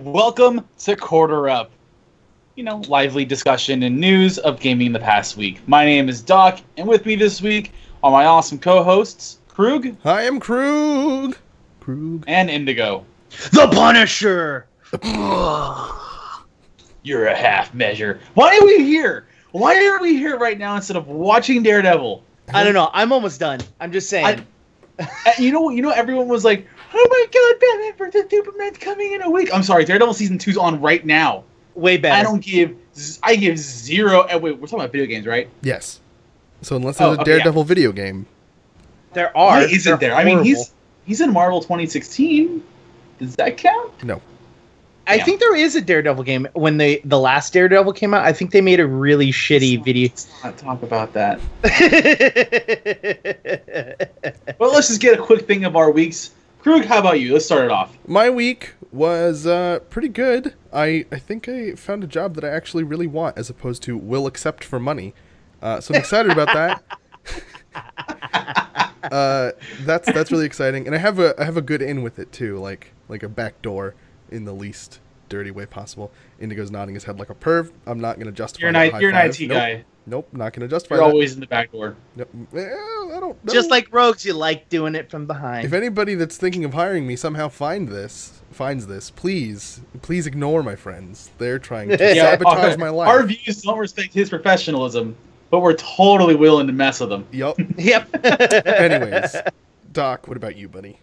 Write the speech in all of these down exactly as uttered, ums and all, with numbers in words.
Welcome to Quarter Up, you know, lively discussion and news of gaming the past week. My name is Doc, and with me this week are my awesome co-hosts, Krug. I am Krug. Krug. And Indigo. The Punisher! You're a half measure. Why are we here? Why are we here right now instead of watching Daredevil? I don't know. I'm almost done. I'm just saying. I, you know, you know, everyone was like, "Oh my God, Batman versus. Superman coming in a week." I'm sorry, Daredevil season two's on right now. Way better. I don't give. I give zero. And wait, we're talking about video games, right? Yes. So unless there's oh, a Daredevil okay, yeah. video game, there are. Why isn't there? Horrible. I mean, he's he's in Marvel twenty sixteen. Does that count? No. I yeah. think there is a Daredevil game. When they the last Daredevil came out, I think they made a really shitty let's video. Let's not talk about that. Well, let's just get a quick thing of our weeks. Krug, how about you? Let's start it off. My week was uh, pretty good. I, I think I found a job that I actually really want, as opposed to will accept for money. Uh, so I'm excited about that. uh, that's that's really exciting, and I have a I have a good in with it too, like like a back door. In the least dirty way possible. Indigo's nodding his head like a perv. I'm not going to justify you're that. An, you're an I T nope. guy. Nope, not going to justify you're that. You're always in the back door. Nope. Well, I don't know. Just like rogues, you like doing it from behind. If anybody that's thinking of hiring me somehow find this, finds this, please, please ignore my friends. They're trying to yeah, sabotage our, my life. Our views don't respect his professionalism, but we're totally willing to mess with them. Yep. Yep. Anyways, Doc, what about you, buddy?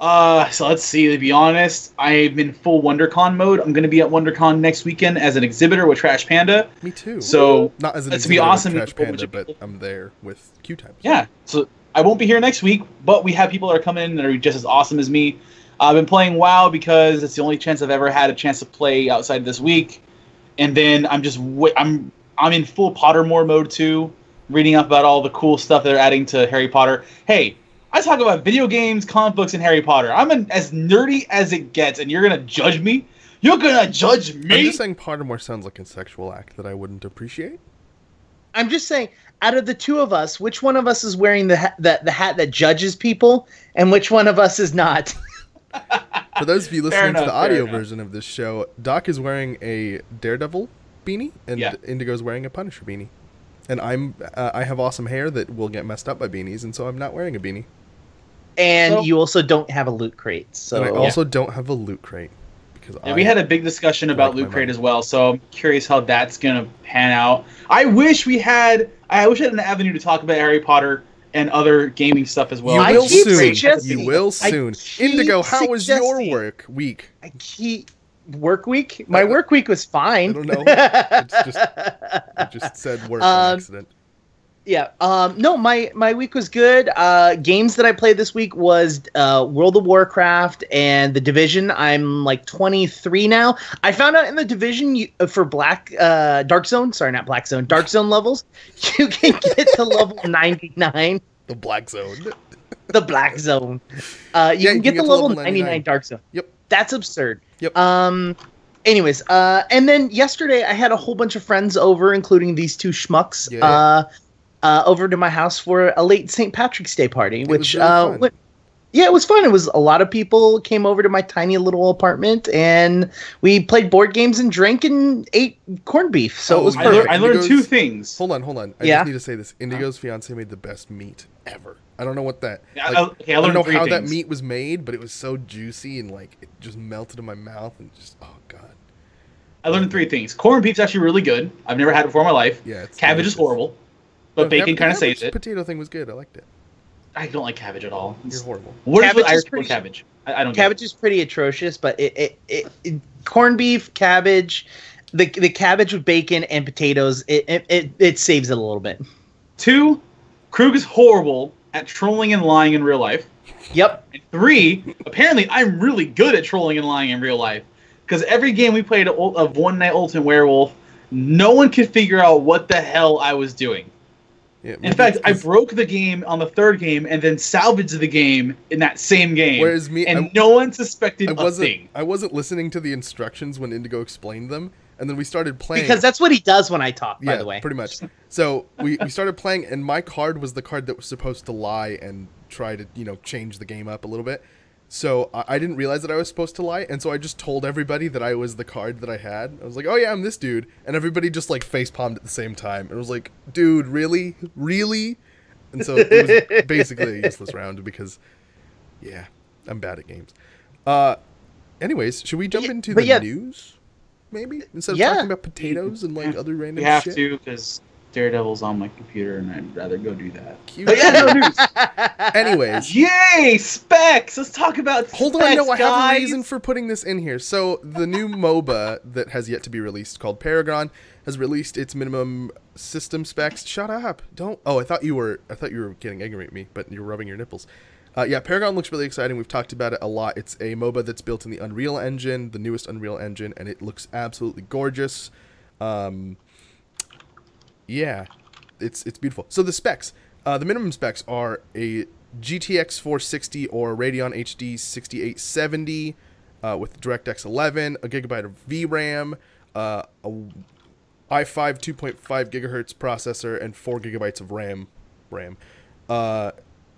Uh, so let's see, to be honest, I'm in full WonderCon mode. I'm going to be at WonderCon next weekend as an exhibitor with Trash Panda. Me too. So, not as an it's exhibitor be awesome with Trash Panda, but I'm there with Q-Times. Yeah, so I won't be here next week, but we have people that are coming in that are just as awesome as me. I've been playing WoW because it's the only chance I've ever had a chance to play outside this week. And then I'm just, w I'm, I'm in full Pottermore mode too, reading up about all the cool stuff that they're adding to Harry Potter. Hey, I talk about video games, comic books, and Harry Potter. I'm an, as nerdy as it gets, and you're going to judge me? You're going to judge me? I'm just saying Pottermore sounds like a sexual act that I wouldn't appreciate. I'm just saying, out of the two of us, which one of us is wearing the, ha the, the hat that judges people, and which one of us is not? For those of you listening enough, to the audio version of this show, Doc is wearing a Daredevil beanie, and yeah. Indigo's wearing a Punisher beanie. And I'm uh, I have awesome hair that will get messed up by beanies, and so I'm not wearing a beanie. And so, you also don't have a loot crate. So and I also yeah. don't have a loot crate. Because yeah, I we had a big discussion about loot crate mind. as well, so I'm curious how that's going to pan out. I wish we had I wish I had an avenue to talk about Harry Potter and other gaming stuff as well. You I will soon. You will soon. Indigo, how was your work week? I keep... Work week? My uh, work week was fine. I don't know. It's just, I just said work um, on accident. Yeah, um, no, my, my week was good. Uh, games that I played this week was uh, World of Warcraft and The Division. I'm like twenty-three now. I found out in The Division you, for Black uh, Dark Zone, sorry, not Black Zone, Dark Zone levels, you can get to level ninety-nine. The Black Zone. The Black Zone. Uh, you, yeah, can you can get, get to level, level ninety-nine Dark Zone. Yep. That's absurd. Yep. Um. Anyways, uh, and then yesterday I had a whole bunch of friends over, including these two schmucks. Yeah. Uh, Uh, over to my house for a late Saint Patrick's Day party, it which, really uh, went, yeah, it was fun. It was a lot of people came over to my tiny little apartment, and we played board games and drank and ate corned beef. So oh, it was perfect. I, lear I learned two things. Hold on, hold on. I yeah. just need to say this. Indigo's fiance made the best meat ever. I don't know what that. Like, I, okay, I, learned I don't know how things. that meat was made, but it was so juicy and like it just melted in my mouth and just oh god. I learned three things. Corned beef's actually really good. I've never had it before in my life. Yeah, it's cabbage delicious. is horrible. But no, bacon kind of saves it. Potato thing was good. I liked it. I don't like cabbage at all. It's You're horrible. What is with Irish people cabbage? I, I don't. Cabbage is pretty atrocious, but it it, it, it corned beef, cabbage, the the cabbage with bacon and potatoes. It it it, it saves it a little bit. Two, Krug is horrible at trolling and lying in real life. Yep. And three, apparently I'm really good at trolling and lying in real life because every game we played of One Night Ultimate Werewolf, no one could figure out what the hell I was doing. Yeah, in fact, I broke the game on the third game and then salvaged the game in that same game. Whereas me, and I, no one suspected I wasn't, a thing. I wasn't listening to the instructions when Indigo explained them, and then we started playing. Because that's what he does when I talk, by yeah, the way. pretty much. So we, we started playing, and my card was the card that was supposed to lie and try to, you know, change the game up a little bit. So I, I didn't realize that I was supposed to lie, and so I just told everybody that I was the card that I had. I was like, oh yeah, I'm this dude, and everybody just like facepalmed at the same time. It was like, dude, really? Really? And so it was basically a useless round because, yeah, I'm bad at games. Uh, anyways, should we jump yeah, into the yeah. news? Maybe? Instead of yeah. talking about potatoes and like yeah. other random shit? You have shit? to, because Daredevil's on my computer and I'd rather go do that. Cute. But yeah, no news! Anyways. Yay! Specs! Let's talk about specs, Hold on, no, guys. I have a reason for putting this in here. So, the new MOBA that has yet to be released, called Paragon, has released its minimum system specs. Shut up! Don't... Oh, I thought you were... I thought you were getting angry at me, but you're rubbing your nipples. Uh, yeah, Paragon looks really exciting. We've talked about it a lot. It's a MOBA that's built in the Unreal Engine, the newest Unreal Engine, and it looks absolutely gorgeous. Um, yeah, it's it's beautiful. So the specs, uh, the minimum specs are a G T X four sixty or Radeon H D sixty-eight seventy uh, with DirectX eleven, a gigabyte of V RAM, uh, a i five two point five gigahertz processor, and four gigabytes of RAM. RAM. Uh,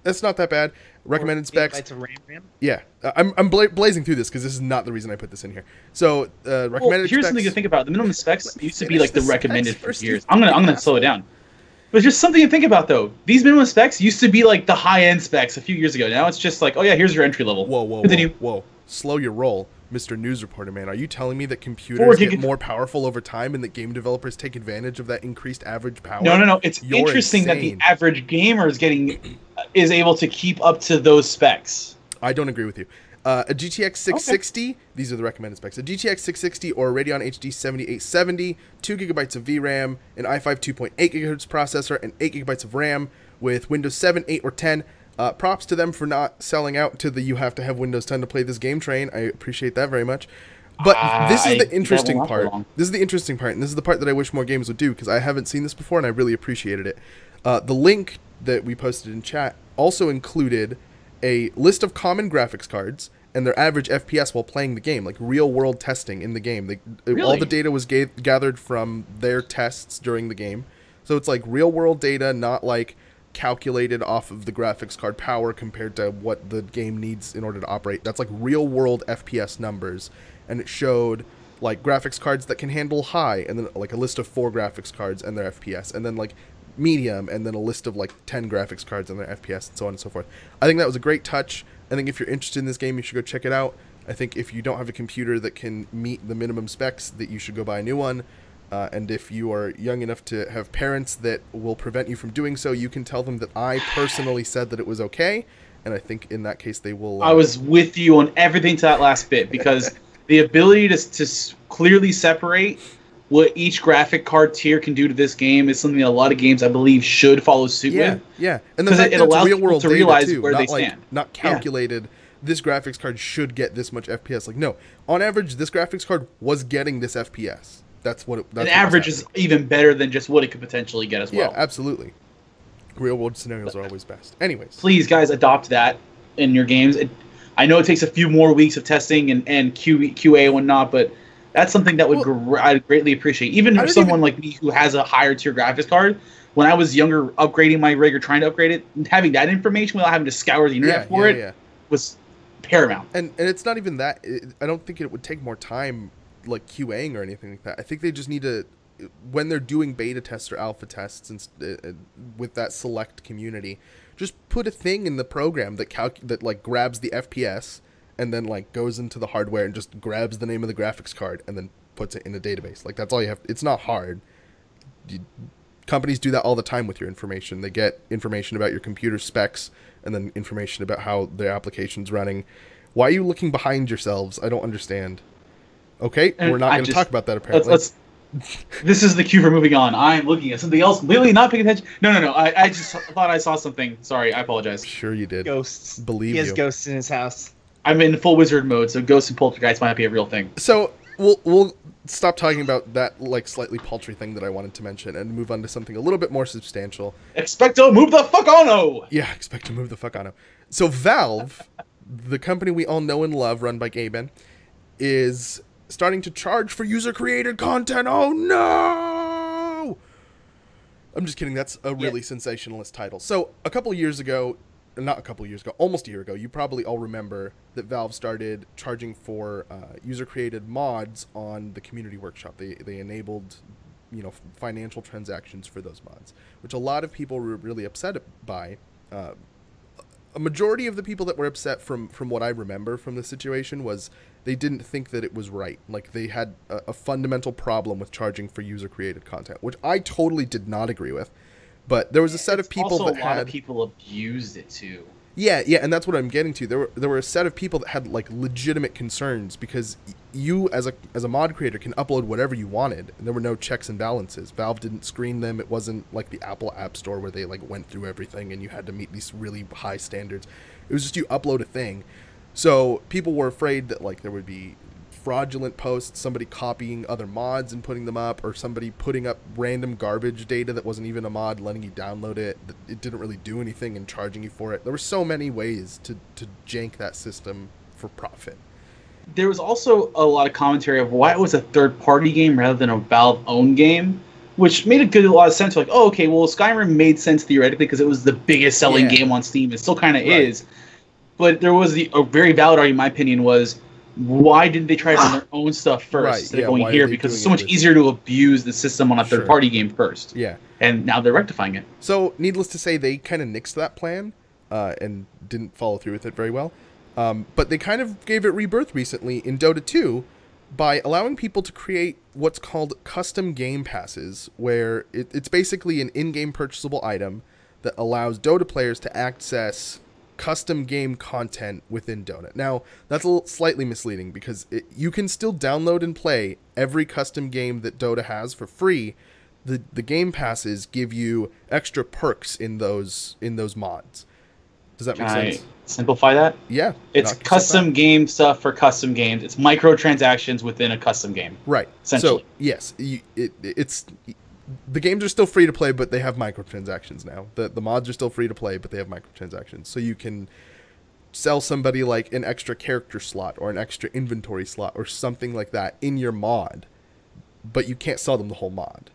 That's not that bad. Recommended specs. RAM, RAM? Yeah, uh, I'm I'm bla blazing through this because this is not the reason I put this in here. So uh, recommended. Well, here's specs, something to think about. The minimum specs used to be like the, the recommended for years. I'm gonna I'm gonna slow it down. But just something to think about though. These minimum specs used to be like the high end specs a few years ago. Now it's just like, oh yeah, here's your entry level. Whoa whoa Continue. whoa whoa. Slow your roll, Mister News Reporter man. Are you telling me that computers get more powerful over time and that game developers take advantage of that increased average power? No, no, no. It's You're interesting insane. that the average gamer is getting is able to keep up to those specs. I don't agree with you. Uh, a G T X six sixty, okay. These are the recommended specs. A G T X six sixty or a Radeon H D seventy-eight seventy, two gigabytes of V RAM, an i five two point eight gigahertz processor, and eight gigabytes of RAM with Windows seven, eight, or ten. Uh, props to them for not selling out to the you have to have Windows ten to play this game train. I appreciate that very much. But uh, this is the interesting part. This is the interesting part, and this is the part that I wish more games would do because I haven't seen this before and I really appreciated it. Uh, the link that we posted in chat also included a list of common graphics cards and their average F P S while playing the game, like real-world testing in the game. They, really? All the data was ga gathered from their tests during the game. So it's like real-world data, not like calculated off of the graphics card power compared to what the game needs in order to operate. That's like real world F P S numbers, and it showed like graphics cards that can handle high, and then like a list of four graphics cards and their F P S, and then like medium, and then a list of like ten graphics cards and their F P S, and so on and so forth. I think that was a great touch. I think if you're interested in this game, you should go check it out. I think if you don't have a computer that can meet the minimum specs, that you should go buy a new one. Uh, and if you are young enough to have parents that will prevent you from doing so, you can tell them that I personally said that it was okay. And I think in that case, they will... Uh, I was with you on everything to that last bit, because the ability to, to clearly separate what each graphic card tier can do to this game is something that a lot of games, I believe, should follow suit yeah, with. Yeah, yeah. And the fact it, that it allows real world people to realize too, where not they like, stand. Not calculated... Yeah. This graphics card should get this much F P S. Like, no. On average, this graphics card was getting this F P S. That's what it, that's an what average is even better than just what it could potentially get as well. Yeah, absolutely. Real world scenarios but, are always best. Anyways, please guys adopt that in your games. It, I know it takes a few more weeks of testing and and Q A and whatnot, but that's something that would well, gr I'd greatly appreciate. Even for someone even, like me who has a higher tier graphics card, when I was younger, upgrading my rig or trying to upgrade it, and having that information without having to scour the internet yeah, for yeah, it yeah. was paramount. And and it's not even that. It, I don't think it would take more time. Like QAing or anything like that. I think they just need to, when they're doing beta tests or alpha tests and uh, with that select community, just put a thing in the program that calc that like grabs the F P S and then like goes into the hardware and just grabs the name of the graphics card and then puts it in a database. Like that's all you have. It's not hard. You, companies do that all the time with your information. They get information about your computer specs and then information about how their application's running. Why are you looking behind yourselves? I don't understand. Okay, and we're not going to talk about that apparently. Let's, let's, this is the cue for moving on. I'm looking at something else, completely not paying attention. No, no, no. I, I just thought I saw something. Sorry, I apologize. Sure you did. Ghosts. Believe you. He has you. ghosts in his house. I'm in full wizard mode, so ghosts and poltergeists might not be a real thing. So we'll we'll stop talking about that like slightly paltry thing that I wanted to mention and move on to something a little bit more substantial. Expecto move the fuck ono! Yeah, expecto move the fuck ono. So Valve, the company we all know and love, run by Gaben, is... starting to charge for user-created content. Oh, no! I'm just kidding. That's a really yeah. sensationalist title. So, a couple years ago, not a couple years ago, almost a year ago, you probably all remember that Valve started charging for uh, user-created mods on the community workshop. They, they enabled, you know, financial transactions for those mods, which a lot of people were really upset by. Uh, a majority of the people that were upset from, from what I remember from the situation was they didn't think that it was right. Like, they had a, a fundamental problem with charging for user-created content, which I totally did not agree with. But there was a set of people also that had... a lot had, of people abused it, too. Yeah, yeah, and that's what I'm getting to. There were, there were a set of people that had, like, legitimate concerns because you, as a, as a mod creator, can upload whatever you wanted. And there were no checks and balances. Valve didn't screen them. It wasn't like the Apple App Store where they, like, went through everything and you had to meet these really high standards. It was just you upload a thing. So people were afraid that, like, there would be fraudulent posts, somebody copying other mods and putting them up, or somebody putting up random garbage data that wasn't even a mod, letting you download it, that it didn't really do anything and charging you for it. There were so many ways to, to jank that system for profit. There was also a lot of commentary of why it was a third-party game rather than a Valve-owned game, which made a good a lot of sense. Like, oh, okay, well, Skyrim made sense theoretically because it was the biggest-selling yeah. game on Steam. It still kind of right. is. But there was the, a very valid argument, in my opinion, was why didn't they try it on their own stuff first right, instead of yeah, going here? Because it's so much easier to abuse the system on a third-party sure. game first. Yeah. And now they're rectifying it. So, needless to say, they kind of nixed that plan uh, and didn't follow through with it very well. Um, but they kind of gave it rebirth recently in Dota two by allowing people to create what's called custom game passes, where it, it's basically an in-game purchasable item that allows Dota players to access custom game content within Dota. Now, that's a little slightly misleading because it, you can still download and play every custom game that Dota has for free. The the game passes give you extra perks in those in those mods. Does that make can sense? I simplify that? Yeah. It's custom game stuff for custom games. It's microtransactions within a custom game. Right. Essentially. So, yes, you, it, it's the games are still free to play, but they have microtransactions now. The the mods are still free to play, but they have microtransactions. So you can sell somebody like an extra character slot or an extra inventory slot or something like that in your mod, but you can't sell them the whole mod.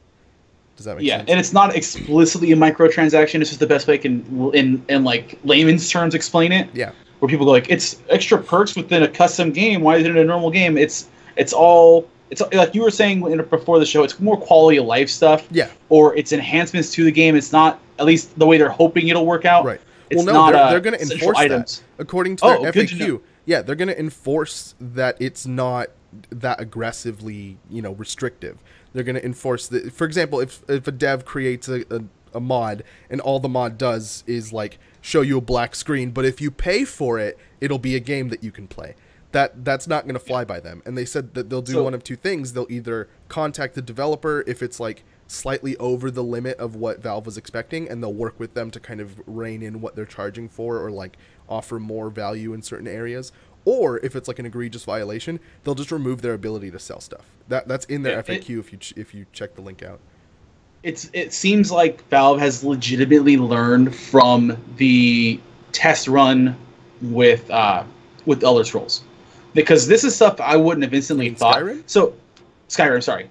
Does that make yeah, sense? Yeah, and it's not explicitly a microtransaction. It's just the best way I can, in, in like layman's terms, explain it. Yeah. Where people go like, it's extra perks within a custom game. Why isn't it a normal game? It's it's all... It's like you were saying before the show, it's more quality of life stuff. Yeah. Or it's enhancements to the game. It's not, at least the way they're hoping it'll work out. Right. It's well, no, not, they're, uh, they're going to enforce items. That. According to oh, their F A Q. Yeah, they're going to enforce that it's not that aggressively, you know, restrictive. They're going to enforce that. For example, if, if a dev creates a, a, a mod and all the mod does is, like, show you a black screen, but if you pay for it, it'll be a game that you can play. That that's not going to fly by them. And they said that they'll do so, one of two things. They'll either contact the developer if it's like slightly over the limit of what Valve was expecting, and they'll work with them to kind of rein in what they're charging for or like offer more value in certain areas. Or if it's like an egregious violation, they'll just remove their ability to sell stuff. That that's in their it, F A Q it, if you ch if you check the link out. It's it seems like Valve has legitimately learned from the test run with uh, with Elder Scrolls. Because this is stuff I wouldn't have instantly In thought. Skyrim? So, Skyrim, sorry.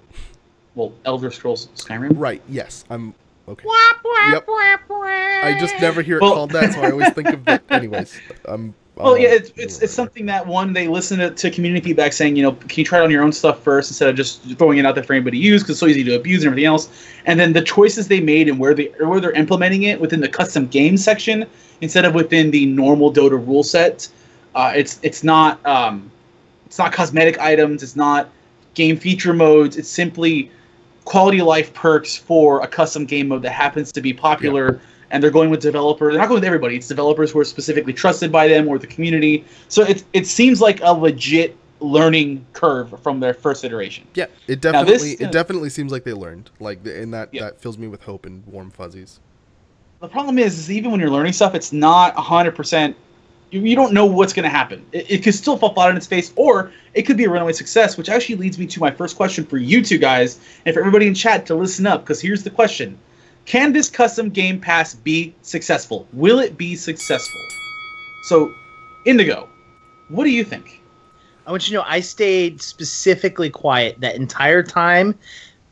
Well, Elder Scrolls Skyrim? Right, yes. I'm... Okay. Yep. I just never hear it well, called that, so I always think of that. Anyways, I'm... Well, I'll, yeah, it's, it's, it's something that, one, they listen to, to community feedback saying, you know, can you try it on your own stuff first instead of just throwing it out there for anybody to use because it's so easy to abuse and everything else. And then the choices they made and where, they, where they're implementing it within the custom game section instead of within the normal Dota rule set. Uh, it's it's not... Um, It's not cosmetic items. It's not game feature modes. It's simply quality of life perks for a custom game mode that happens to be popular. Yeah. And they're going with developers. They're not going with everybody. It's developers who are specifically trusted by them or the community. So it, it seems like a legit learning curve from their first iteration. Yeah, it definitely this, it definitely seems like they learned. Like, and that, yeah. that fills me with hope and warm fuzzies. The problem is, is even when you're learning stuff, it's not one hundred percent. You don't know what's going to happen. It, it could still fall flat on its face, or it could be a runaway success, which actually leads me to my first question for you two guys and for everybody in chat to listen up, because here's the question. Can this custom game pass be successful? Will it be successful? So, Indigo, what do you think? I want you to know I stayed specifically quiet that entire time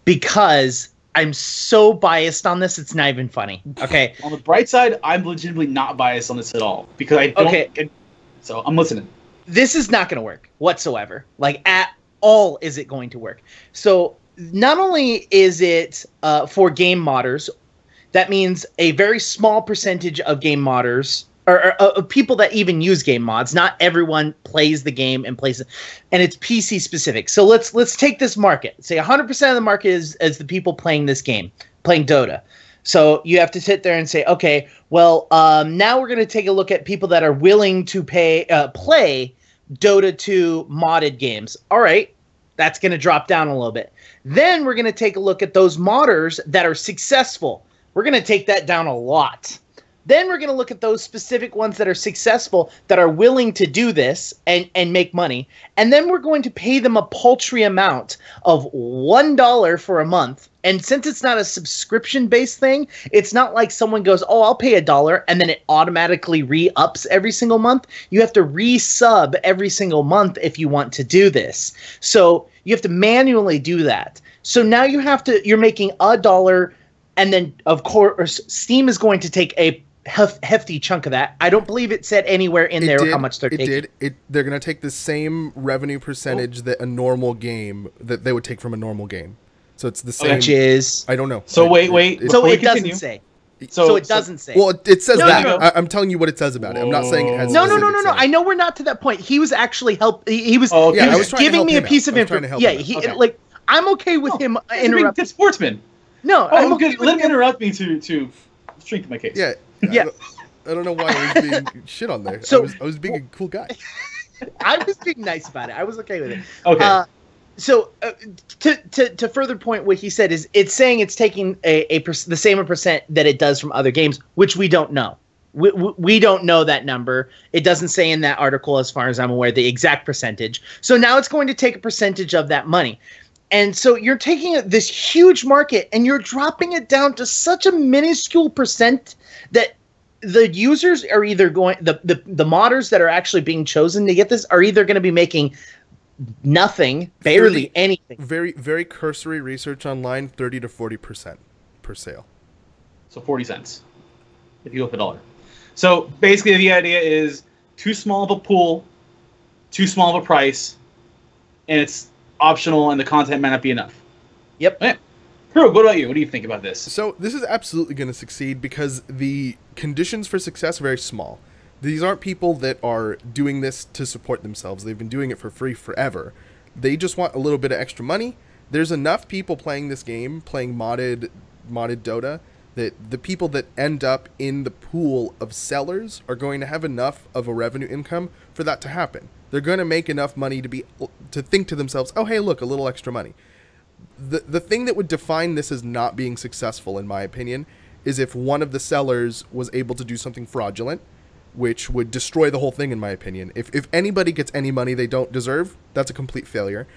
because I'm so biased on this, it's not even funny. Okay. On the bright side, I'm legitimately not biased on this at all. Because I don't... Okay. Get, so, I'm listening. This is not going to work whatsoever. Like, at all is it going to work. So, not only is it uh, for game modders, that means a very small percentage of game modders... Or, or, or people that even use game mods. Not everyone plays the game and plays it. And it's P C specific. So let's let's take this market. Say one hundred percent of the market is, is the people playing this game, playing Dota. So you have to sit there and say, okay, well, um, now we're going to take a look at people that are willing to pay uh, play Dota two modded games. All right, that's going to drop down a little bit. Then we're going to take a look at those modders that are successful. We're going to take that down a lot. Then we're going to look at those specific ones that are successful, that are willing to do this and, and make money. And then we're going to pay them a paltry amount of one dollar for a month. And since it's not a subscription-based thing, it's not like someone goes, oh, I'll pay a dollar, and then it automatically re-ups every single month. You have to re-sub every single month if you want to do this. So you have to manually do that. So now you have to, you're making a dollar, and then, of course, Steam is going to take a hefty chunk of that. I don't believe it said anywhere in it there did, how much they're it taking. Did. It, they're going to take the same revenue percentage oh. that a normal game, that they would take from a normal game. So it's the same. Which is... I don't know. So I, wait, wait. It, it, so it doesn't say. So, so it doesn't say. Well, it, it says no, that. No, no. I, I'm telling you what it says about it. I'm not saying it has... No, no, no, no, no. I know we're not to that point. He was actually help. He, he was, oh, okay. he yeah, was, was giving me a piece out. of information. Yeah, he, okay. like, I'm okay with oh, him interrupting. That's sportsman. No, oh, I'm okay. Let him interrupt me to to strengthen my case. Yeah, yeah. I, I don't know why I was being shit on there. So, I was, I was being a cool guy. I was being nice about it. I was okay with it. Okay. Uh, so uh, to to to further point, what he said is it's saying it's taking a, a per the same percent that it does from other games, which we don't know. We, we we don't know that number. It doesn't say in that article, as far as I'm aware, the exact percentage. So now it's going to take a percentage of that money. And so you're taking this huge market and you're dropping it down to such a minuscule percent that the users are either going, the, the, the modders that are actually being chosen to get this are either going to be making nothing, barely anything. Very, very cursory research online, thirty to forty percent per sale. So forty cents if you go up a dollar. So basically the idea is too small of a pool, too small of a price, and it's optional, and the content might not be enough. Yep. Yeah. Hiro, what about you? What do you think about this? So this is absolutely going to succeed because the conditions for success are very small. These aren't people that are doing this to support themselves. They've been doing it for free forever. They just want a little bit of extra money. There's enough people playing this game, playing modded, modded Dota, that the people that end up in the pool of sellers are going to have enough of a revenue income for that to happen. They're going to make enough money to be to think to themselves, oh, hey, look, a little extra money. The, the thing that would define this as not being successful, in my opinion, is if one of the sellers was able to do something fraudulent, which would destroy the whole thing, in my opinion. If, if anybody gets any money they don't deserve, that's a complete failure.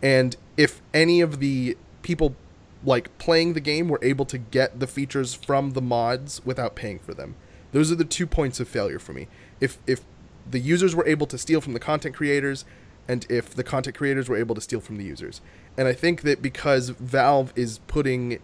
And if any of the people like playing the game were able to get the features from the mods without paying for them, those are the two points of failure for me. If, if the users were able to steal from the content creators, and if the content creators were able to steal from the users. And I think that because Valve is putting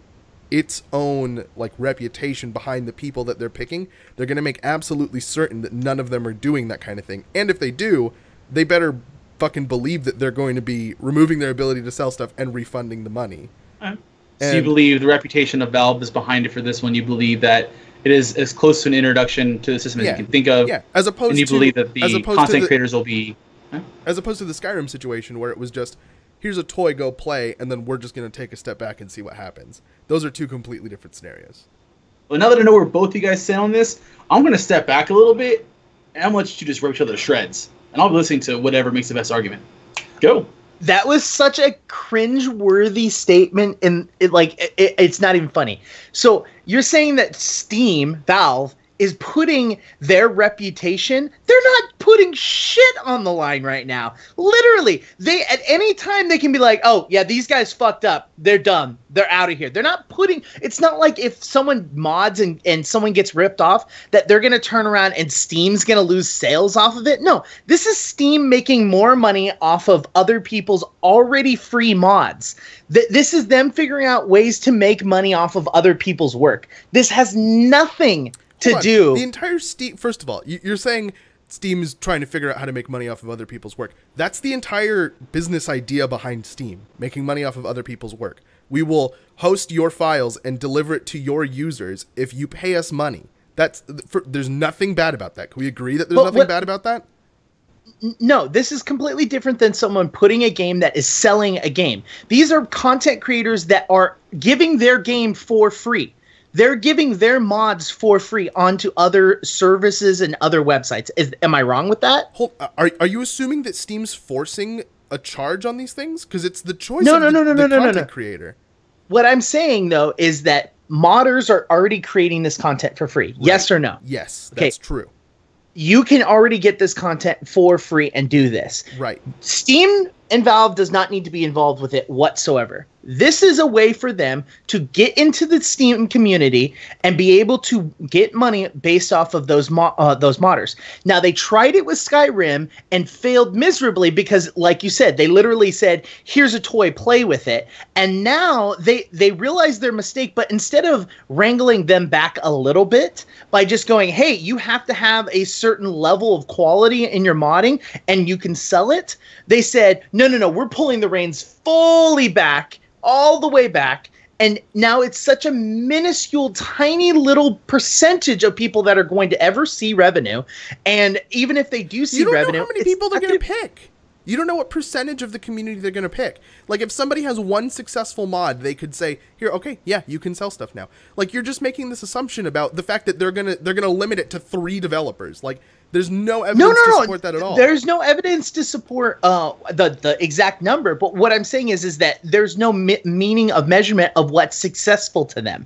its own like reputation behind the people that they're picking, they're going to make absolutely certain that none of them are doing that kind of thing. And if they do, they better fucking believe that they're going to be removing their ability to sell stuff and refunding the money. Right. So and you believe the reputation of Valve is behind it for this one? You believe that it is as close to an introduction to the system yeah, as you can think of. Yeah, as opposed and you to, believe that the content to the, creators will be... Huh? As opposed to the Skyrim situation where it was just, here's a toy, go play, and then we're just going to take a step back and see what happens. Those are two completely different scenarios. Well, now that I know where both you guys sit on this, I'm going to step back a little bit, and I'm going to let you just rip each other to shreds. And I'll be listening to whatever makes the best argument. Go. That was such a cringe-worthy statement, and it, like it, it's not even funny. So you're saying that Steam, Valve, is putting their reputation. They're not putting shit on the line right now. Literally, they at any time they can be like, oh, yeah, these guys fucked up. They're done. They're out of here. They're not putting – it's not like if someone mods and, and someone gets ripped off that they're going to turn around and Steam's going to lose sales off of it. No, this is Steam making more money off of other people's already free mods. Th- this is them figuring out ways to make money off of other people's work. This has nothing to do – the entire Steam – first of all, you're saying – Steam is trying to figure out how to make money off of other people's work. That's the entire business idea behind Steam, making money off of other people's work. We will host your files and deliver it to your users if you pay us money. That's for, there's nothing bad about that. Can we agree that there's well, nothing what, bad about that? No, this is completely different than someone putting a game that is selling a game. These are content creators that are giving their game for free. They're giving their mods for free onto other services and other websites. Is, am I wrong with that? Hold, are are you assuming that Steam's forcing a charge on these things? Because it's the choice no, of no, no, the, no, no, the no, content no, no. creator. What I'm saying, though, is that modders are already creating this content for free. Right. Yes or no? Yes, okay. That's true. You can already get this content for free and do this. Right. Steam and Valve does not need to be involved with it whatsoever. This is a way for them to get into the Steam community and be able to get money based off of those mo- uh, those modders. Now, they tried it with Skyrim and failed miserably because, like you said, they literally said, here's a toy, play with it. And now they, they realize their mistake, but instead of wrangling them back a little bit by just going, hey, you have to have a certain level of quality in your modding and you can sell it, they said, no, no, no, we're pulling the reins fully back, all the way back, and now it's such a minuscule, tiny little percentage of people that are going to ever see revenue, and even if they do see revenue, you don't know how many people they're going to pick. You don't know what percentage of the community they're going to pick. Like, if somebody has one successful mod, they could say, here, okay, yeah, you can sell stuff now. Like, you're just making this assumption about the fact that they're going to they're going to limit it to three developers. Like, there's no evidence no, no, to support no. that at all. There's no evidence to support uh, the, the exact number. But what I'm saying is, is that there's no mi- meaning of measurement of what's successful to them.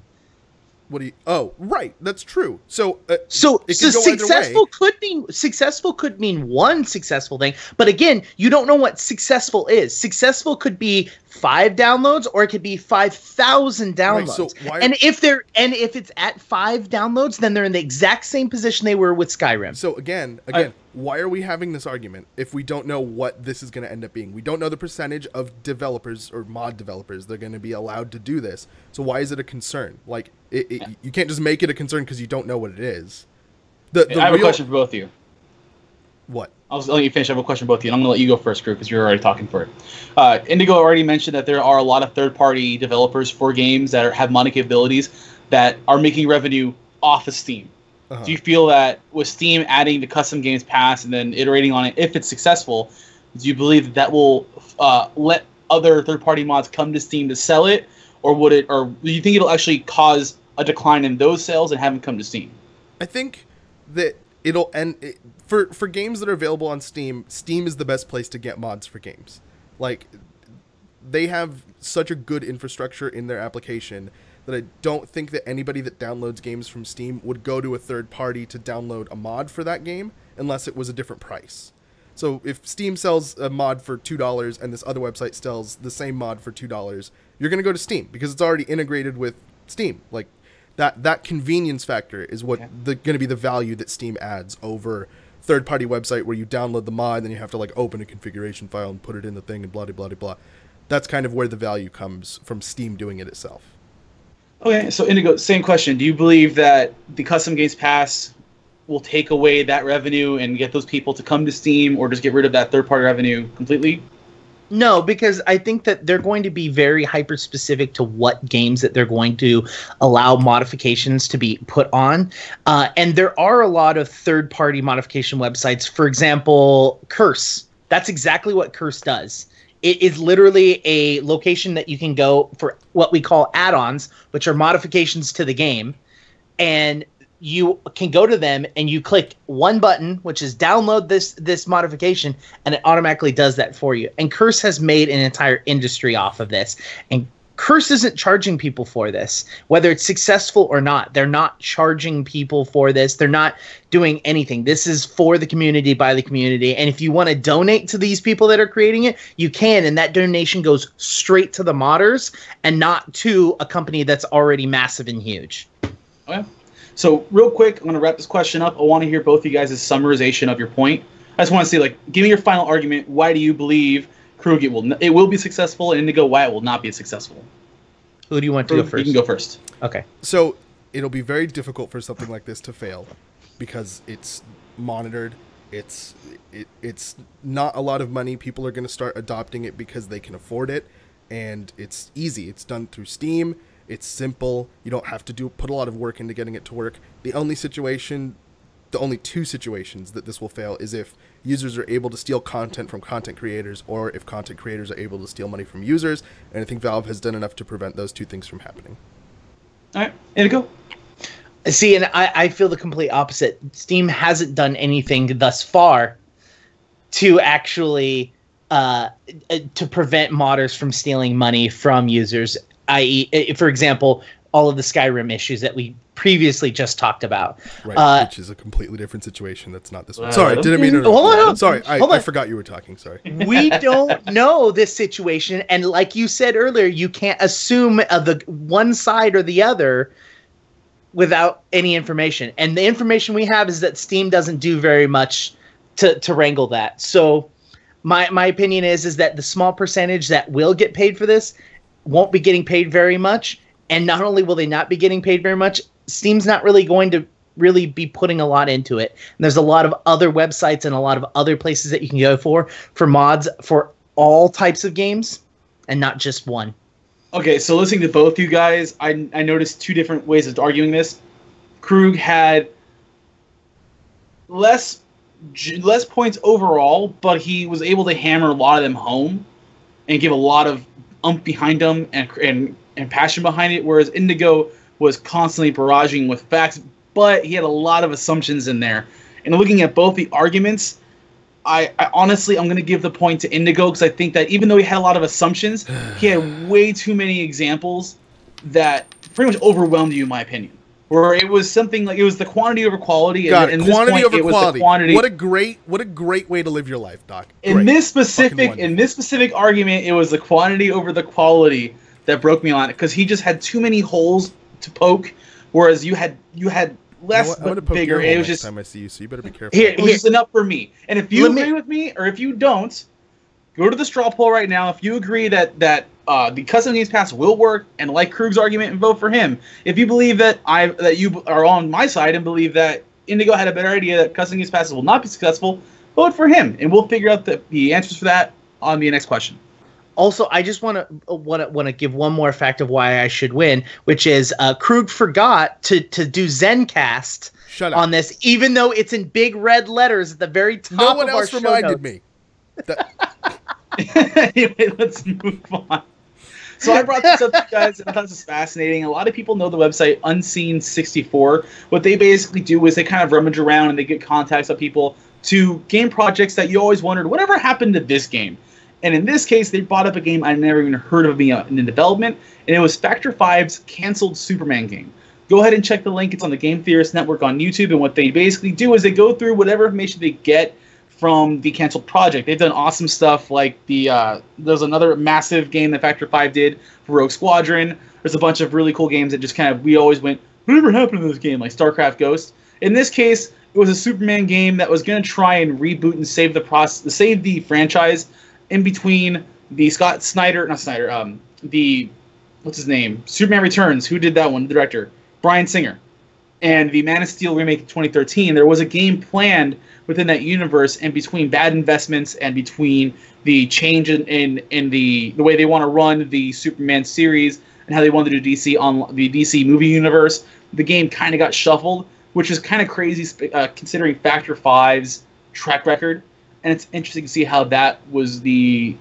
What do you? Oh, right. That's true. So, uh, so, it so successful could mean successful could mean one successful thing. But again, you don't know what successful is. Successful could be five downloads, or it could be five thousand downloads. Right, so why are, and if they're and if it's at five downloads, then they're in the exact same position they were with Skyrim. So again, again, uh, why are we having this argument if we don't know what this is going to end up being? We don't know the percentage of developers or mod developers they're going to be allowed to do this. So why is it a concern? Like. It, it, yeah. You can't just make it a concern because you don't know what it is. The, the I have real... a question for both of you. What? I'll just let you finish. I have a question for both of you, and I'm going to let you go first, Crew, because you're already talking for it. Uh, Indigo already mentioned that there are a lot of third-party developers for games that are, have modding capabilities that are making revenue off of Steam. Uh-huh. Do you feel that with Steam adding the custom games pass and then iterating on it, if it's successful, do you believe that, that will uh, let other third-party mods come to Steam to sell it, or would it, or do you think it'll actually cause a decline in those sales and haven't come to Steam? I think that it'll end it, for for games that are available on Steam. Steam is the best place to get mods for games. Like, they have such a good infrastructure in their application that I don't think that anybody that downloads games from Steam would go to a third party to download a mod for that game unless it was a different price. So if Steam sells a mod for two dollars and this other website sells the same mod for two dollars, you're going to go to Steam because it's already integrated with Steam. Like, That that convenience factor is what okay. the going to be the value that Steam adds over third-party website where you download the mod and then you have to, like, open a configuration file and put it in the thing and blah, blah, blah, blah. That's kind of where the value comes from Steam doing it itself. Okay, so Indigo, same question. Do you believe that the Custom Games Pass will take away that revenue and get those people to come to Steam, or just get rid of that third-party revenue completely? No, because I think that they're going to be very hyper-specific to what games that they're going to allow modifications to be put on. Uh, and there are a lot of third-party modification websites. For example, Curse. That's exactly what Curse does. It is literally a location that you can go for what we call add-ons, which are modifications to the game. And you can go to them and you click one button, which is download this this modification, and it automatically does that for you. And Curse has made an entire industry off of this. And Curse isn't charging people for this, whether it's successful or not. They're not charging people for this. They're not doing anything. This is for the community, by the community. And if you want to donate to these people that are creating it, you can. And that donation goes straight to the modders and not to a company that's already massive and huge. Okay. So real quick, I'm going to wrap this question up. I want to hear both of you guys' summarization of your point. I just want to see, like, give me your final argument. Why do you believe Kurugit will it will be successful, and Indigo why it will not be successful? Who do you want to Kurugit, go first? You can go first. Okay. So it'll be very difficult for something like this to fail because it's monitored. It's it, it's not a lot of money. People are going to start adopting it because they can afford it, and it's easy. It's done through Steam. It's simple. You don't have to do put a lot of work into getting it to work. The only situation. The only two situations that this will fail is if users are able to steal content from content creators, or if content creators are able to steal money from users. And I think Valve has done enough to prevent those two things from happening. All right, Indigo. See, and I, I feel the complete opposite. Steam hasn't done anything thus far to actually uh, to prevent modders from stealing money from users. that is, for example, all of the Skyrim issues that we previously just talked about, right? Uh, which is a completely different situation. That's not this one. Sorry, didn't mean to. Hold on, sorry, I, hold on. I forgot you were talking. Sorry. We don't know this situation, and like you said earlier, you can't assume uh, the one side or the other without any information. And the information we have is that Steam doesn't do very much to to wrangle that. So, my my opinion is is that the small percentage that will get paid for this won't be getting paid very much. And not only will they not be getting paid very much, Steam's not really going to really be putting a lot into it. And there's a lot of other websites and a lot of other places that you can go for, for mods for all types of games and not just one. Okay, so listening to both you guys, I, I noticed two different ways of arguing this. Krug had less, less points overall, but he was able to hammer a lot of them home and give a lot of oomph behind them and and. and passion behind it, whereas Indigo was constantly barraging with facts, but he had a lot of assumptions in there. And looking at both the arguments, I, I honestly, I'm going to give the point to Indigo, because I think that even though he had a lot of assumptions, he had way too many examples that pretty much overwhelmed you, in my opinion. Where it was something like, it was the quantity over quality. God, and, and quantity this point, over it was quality. The quantity. What a great, what a great way to live your life, Doc. Great. In this specific, in this specific argument, it was the quantity over the quality that broke me on it, because he just had too many holes to poke, whereas you had you had less, you know, but poke bigger. It was just time I see you, so you better be careful. Here, it was just enough for me. And if you Let agree me. with me, or if you don't, go to the straw poll right now. If you agree that that uh, the custom games pass will work, and like Krug's argument, and vote for him. If you believe that I that you are on my side and believe that Indigo had a better idea that custom games passes will not be successful, vote for him, and we'll figure out the, the answers for that on the next question. Also, I just want to want to want to give one more fact of why I should win, which is uh, Krug forgot to to do Zencast on this, even though it's in big red letters at the very top. No one of else our reminded me. Anyway, let's move on. So I brought this up to you guys, and I thought this was fascinating. A lot of people know the website Unseen sixty-four. What they basically do is they kind of rummage around and they get contacts of people to game projects that you always wondered, whatever happened to this game? And in this case, they brought up a game I never even heard of in development, and it was Factor five's canceled Superman game. Go ahead and check the link. It's on the Game Theorist Network on YouTube, and what they basically do is they go through whatever information they get from the canceled project. They've done awesome stuff, like the uh, there's another massive game that Factor five did for Rogue Squadron. There's a bunch of really cool games that just kind of, we always went, whatever happened to this game, like StarCraft Ghost. In this case, it was a Superman game that was going to try and reboot and save the process, save the franchise, in between the Scott Snyder, not Snyder, um, the, what's his name? Superman Returns, who did that one, the director, Bryan Singer, and the Man of Steel remake in twenty thirteen, there was a game planned within that universe, and between bad investments and between the change in, in, in the, the way they want to run the Superman series and how they wanted to do D C on the D C movie universe, the game kind of got shuffled, which is kind of crazy uh, considering Factor five's track record. And it's interesting to see how that was the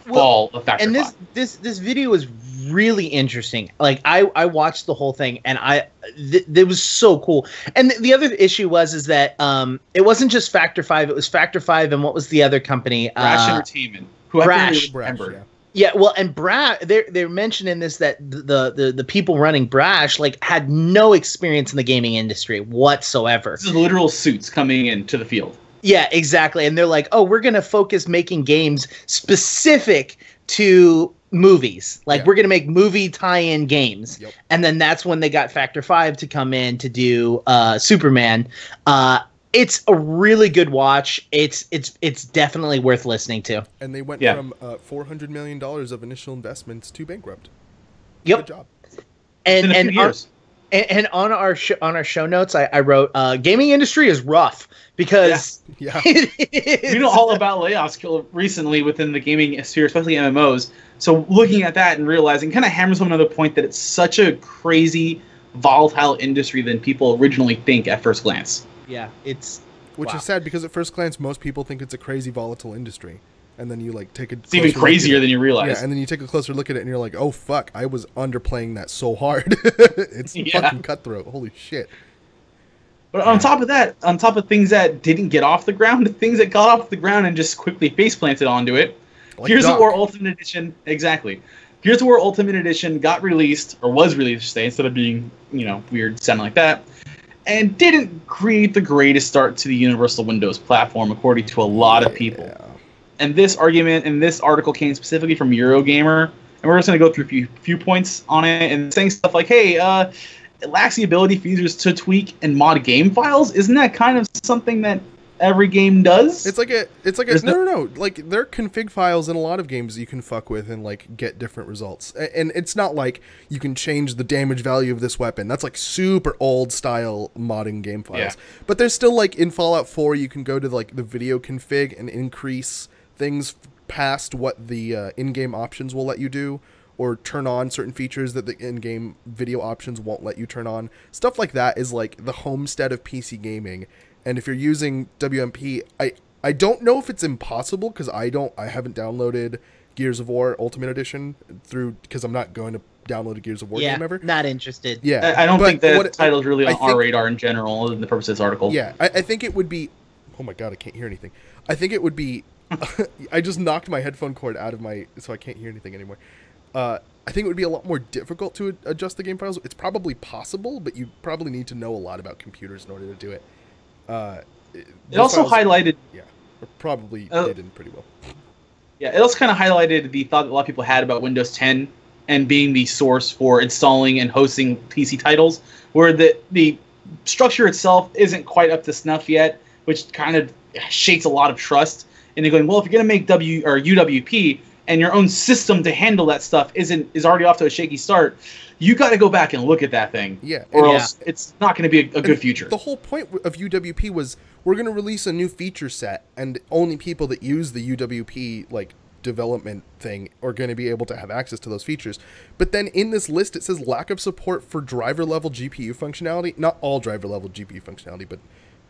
fall well, of Factor and this, five. This this video is really interesting. Like I, I watched the whole thing, and I th it was so cool. And th the other issue was is that um it wasn't just Factor five. It was Factor five and what was the other company? Brash uh, Entertainment. Who Brash. I can't really remember. Brash, yeah. Yeah, well, and Brash, they're, they're mentioning this, that the, the, the people running Brash, like, had no experience in the gaming industry whatsoever. This is literal suits coming into the field. Yeah, exactly. And they're like, oh, we're going to focus making games specific to movies. Like, yeah. we're going to make movie tie-in games. Yep. And then that's when they got Factor five to come in to do uh, Superman. Uh, it's a really good watch. It's it's it's definitely worth listening to. And they went yeah. from uh, four hundred million dollars of initial investments to bankrupt. Yep. Good job. And, and, our, and, and on our sh on our show notes, I, I wrote, uh, gaming industry is rough. Because yeah, yeah. we know all about layoffs recently within the gaming sphere, especially M M Os. So looking at that and realizing kind of hammers on another point that it's such a crazy, volatile industry than people originally think at first glance. Yeah, it's which wow. is sad because at first glance most people think it's a crazy, volatile industry, and then you like take a it's even crazier than you realize. Yeah, and then you take a closer look at it and you're like, oh fuck, I was underplaying that so hard. It's yeah. fucking cutthroat. Holy shit. But on top of that, on top of things that didn't get off the ground, things that got off the ground and just quickly face-planted onto it. Like Gears of War Ultimate Edition, exactly. Gears of War Ultimate Edition got released, or was released today, instead of being, you know, weird sounding like that, and didn't create the greatest start to the Universal Windows platform, according to a lot of people. Yeah. And this argument and this article came specifically from Eurogamer, and we're just going to go through a few, few points on it, and saying stuff like, hey, uh... it lacks the ability for users to tweak and mod game files. Isn't that kind of something that every game does? It's like a, it's like a, no, no, no. Like, there are config files in a lot of games you can fuck with and, like, get different results. And it's not like you can change the damage value of this weapon. That's, like, super old-style modding game files. Yeah. But there's still, like, in Fallout four, you can go to, like, the video config and increase things past what the uh, in-game options will let you do, or turn on certain features that the in-game video options won't let you turn on. Stuff like that is like the homestead of P C gaming. And if you're using W M P, I, I don't know if it's impossible because I don't I haven't downloaded Gears of War Ultimate Edition through because I'm not going to download a Gears of War yeah, game ever. Not interested. Yeah, I, I don't think that title's really on think, our radar in general other than the purpose of this article. Yeah, I, I think it would be... Oh my god, I can't hear anything. I think it would be... I just knocked my headphone cord out of my... So I can't hear anything anymore. Uh, I think it would be a lot more difficult to adjust the game files. It's probably possible, but you probably need to know a lot about computers in order to do it. Uh, it also files, highlighted... Yeah, probably uh, did pretty well. Yeah, it also kind of highlighted the thought that a lot of people had about Windows ten and being the source for installing and hosting P C titles, where the, the structure itself isn't quite up to snuff yet, which kind of shakes a lot of trust. And they're going, well, if you're going to make W or U W P... and your own system to handle that stuff isn't is already off to a shaky start, you got to go back and look at that thing. Yeah. Or yeah. else it's not going to be a, a good future. The whole point of U W P was we're going to release a new feature set, and only people that use the U W P like development thing are going to be able to have access to those features. But then in this list, it says lack of support for driver-level G P U functionality. Not all driver-level G P U functionality, but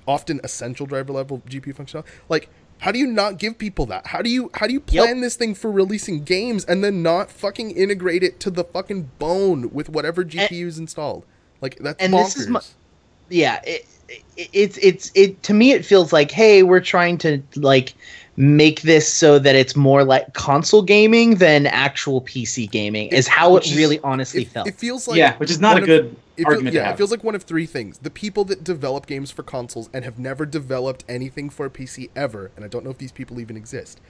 often essential driver-level G P U functionality. Like... how do you not give people that? How do you how do you plan yep. this thing for releasing games and then not fucking integrate it to the fucking bone with whatever G P U's and, installed? Like that's and bonkers. This is my, yeah, it, it, it's it's it to me it feels like, hey, we're trying to like make this so that it's more like console gaming than actual P C gaming. Is how it really honestly it, felt. It feels like yeah, which is not a good. It feel, yeah, have. It feels like one of three things. The people that develop games for consoles and have never developed anything for a P C ever, and I don't know if these people even exist,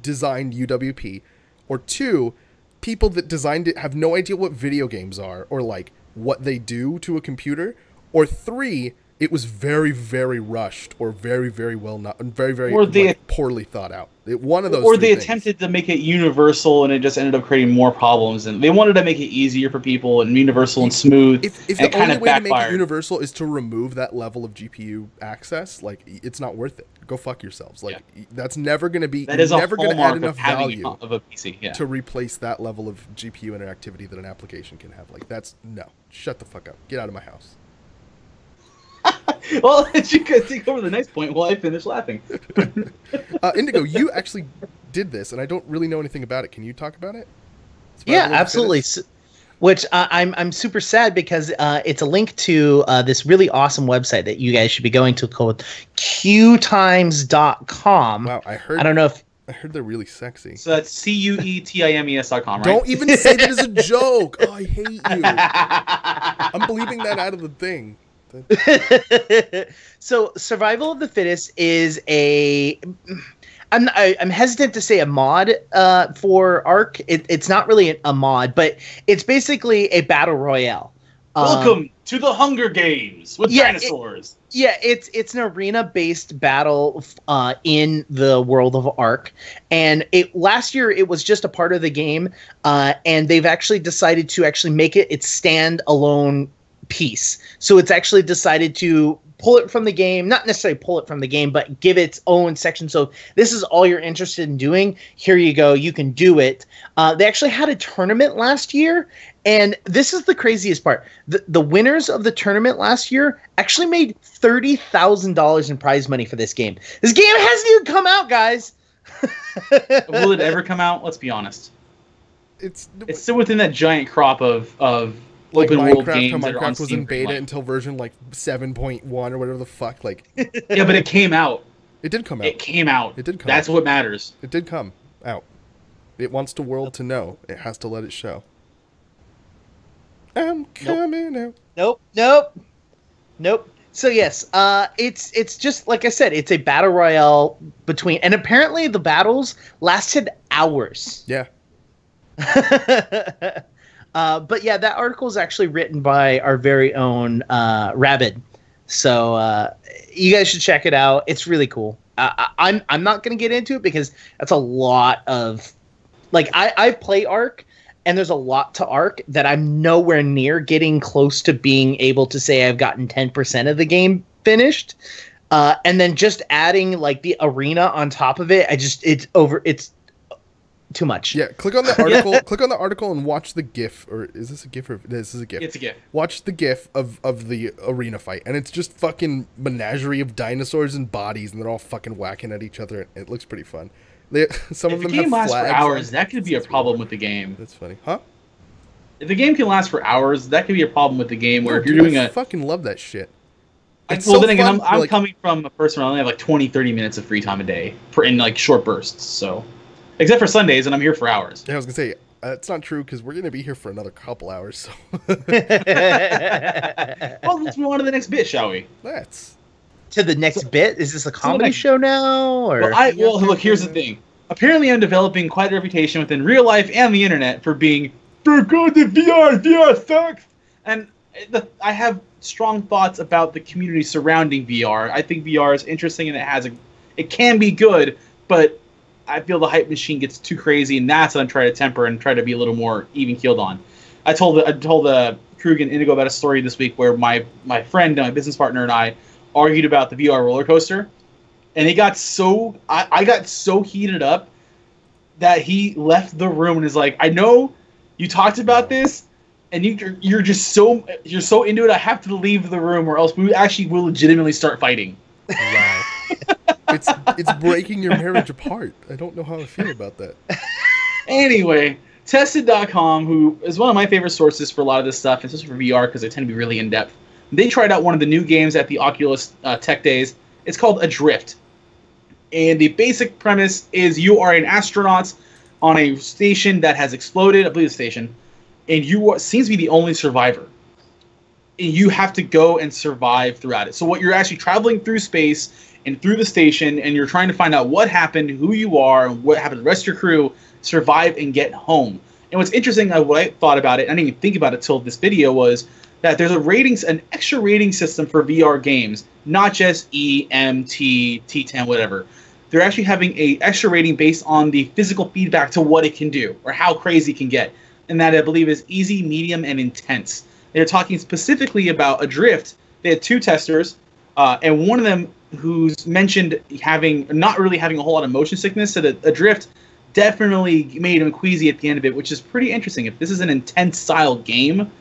designed U W P. Or two, people that designed it have no idea what video games are or, like, what they do to a computer. Or three, it was very, very rushed or very, very well not, very, very or they, like, poorly thought out. It, one of those Or they things. attempted to make it universal and it just ended up creating more problems. And they wanted to make it easier for people and universal and smooth. If, if and the only way backfired. to make it universal is to remove that level of G P U access, like it's not worth it. Go fuck yourselves. Like yeah. that's never going to be. That is never going to add enough value of a P C yeah. to replace that level of G P U interactivity that an application can have. Like that's no. Shut the fuck up. Get out of my house. Well, you guys take over the next point while I finish laughing. uh, Indigo, you actually did this, and I don't really know anything about it. Can you talk about it? Yeah, absolutely. So, which uh, I'm I'm super sad because uh, it's a link to uh, this really awesome website that you guys should be going to called Q times dot com. Wow, I heard. I don't know if I heard they're really sexy. So that's C U E T I M E S dot com, right? Don't even say that as a joke. Oh, I hate you. I'm bleeping that out of the thing. So Survival of the Fittest is a... I'm, I, I'm hesitant to say a mod uh, for Ark. It, it's not really a mod, but it's basically a battle royale. Welcome um, to the Hunger Games with yeah, dinosaurs. It, yeah, it's it's an arena-based battle uh, in the world of Ark, and it last year it was just a part of the game, uh, and they've actually decided to actually make it its standalone piece. So it's actually decided to pull it from the game, not necessarily pull it from the game, but give its own section. So this is all you're interested in doing. Here you go. You can do it. Uh, they actually had a tournament last year. And this is the craziest part. The, the winners of the tournament last year actually made thirty thousand dollars in prize money for this game. This game hasn't even come out, guys. Will it ever come out? Let's be honest. It's, it's still within that giant crop of, of like open Minecraft, world games how Minecraft was in beta until version like seven point one or whatever the fuck. Like, yeah, but it came out. It did come out. It came out. It did come That's out. what matters. It did come out. It wants the world to know. It has to let it show. I'm coming nope. out. Nope. Nope. Nope. So yes, uh, it's it's just like I said, it's a battle royale between, and apparently the battles lasted hours. Yeah. Uh, but yeah, that article is actually written by our very own uh, Rabid. So uh, you guys should check it out. It's really cool. Uh, I, I'm I'm not going to get into it because that's a lot of, like, I I play Ark, and there's a lot to Ark that I'm nowhere near getting close to being able to say I've gotten ten percent of the game finished. Uh, and then just adding like the arena on top of it, I just it's over it's. Too much. Yeah, click on the article. yeah. Click on the article and watch the GIF, or is this a GIF? Or this is a GIF. It's a GIF. Watch the GIF of of the arena fight, and it's just fucking menagerie of dinosaurs and bodies, and they're all fucking whacking at each other. It looks pretty fun. They, some if of them the game have lasts flags for hours. That could be a problem with the game. That's funny, huh? If the game can last for hours, that could be a problem with the game. Where no, if you're dude, doing I a fucking love that shit. It's well, so then again, I'm, I'm like, coming from a person where I only have like twenty, thirty minutes of free time a day, for, in like short bursts. So. Except for Sundays, and I'm here for hours. Yeah, I was going to say, uh, it's not true, because we're going to be here for another couple hours. So. Well, let's move on to the next bit, shall we? Let's. To the next so, bit? Is this a comedy show now? Or? Well, I, well, look, here's the thing. Apparently, I'm developing quite a reputation within real life and the internet for being, for good to V R, V R sucks! And the, I have strong thoughts about the community surrounding V R. I think V R is interesting, and it has a, it can be good, but... I feel the hype machine gets too crazy, and that's what I'm trying to temper and try to be a little more even-keeled on. I told the, I told the Krug and Indigo about a story this week where my, my friend, my business partner, and I argued about the V R roller coaster, and he got so I, I got so heated up that he left the room and is like, "I know you talked about this, and you you're just so you're so into it. I have to leave the room, or else we actually will legitimately start fighting." Wow. It's it's breaking your marriage apart. I don't know how I feel about that. Anyway, Tested dot com, who is one of my favorite sources for a lot of this stuff, especially for V R because they tend to be really in-depth, they tried out one of the new games at the Oculus uh, Tech Days. It's called Adrift. And the basic premise is you are an astronaut on a station that has exploded, I believe it's a station, and you are, seems to be the only survivor. And you have to go and survive throughout it. So what you're actually traveling through space and through the station, and you're trying to find out what happened, who you are, and what happened to the rest of your crew, survive and get home. And what's interesting, uh, what I thought about it, I didn't even think about it till this video, was that there's a ratings, an extra rating system for V R games, not just E, M, T, T ten, whatever. They're actually having a extra rating based on the physical feedback to what it can do, or how crazy it can get. And that, I believe, is easy, medium, and intense. They're talking specifically about Adrift. They had two testers, uh, and one of them who's mentioned having not really having a whole lot of motion sickness, so that Adrift definitely made him queasy at the end of it, which is pretty interesting. If this is an intense style game,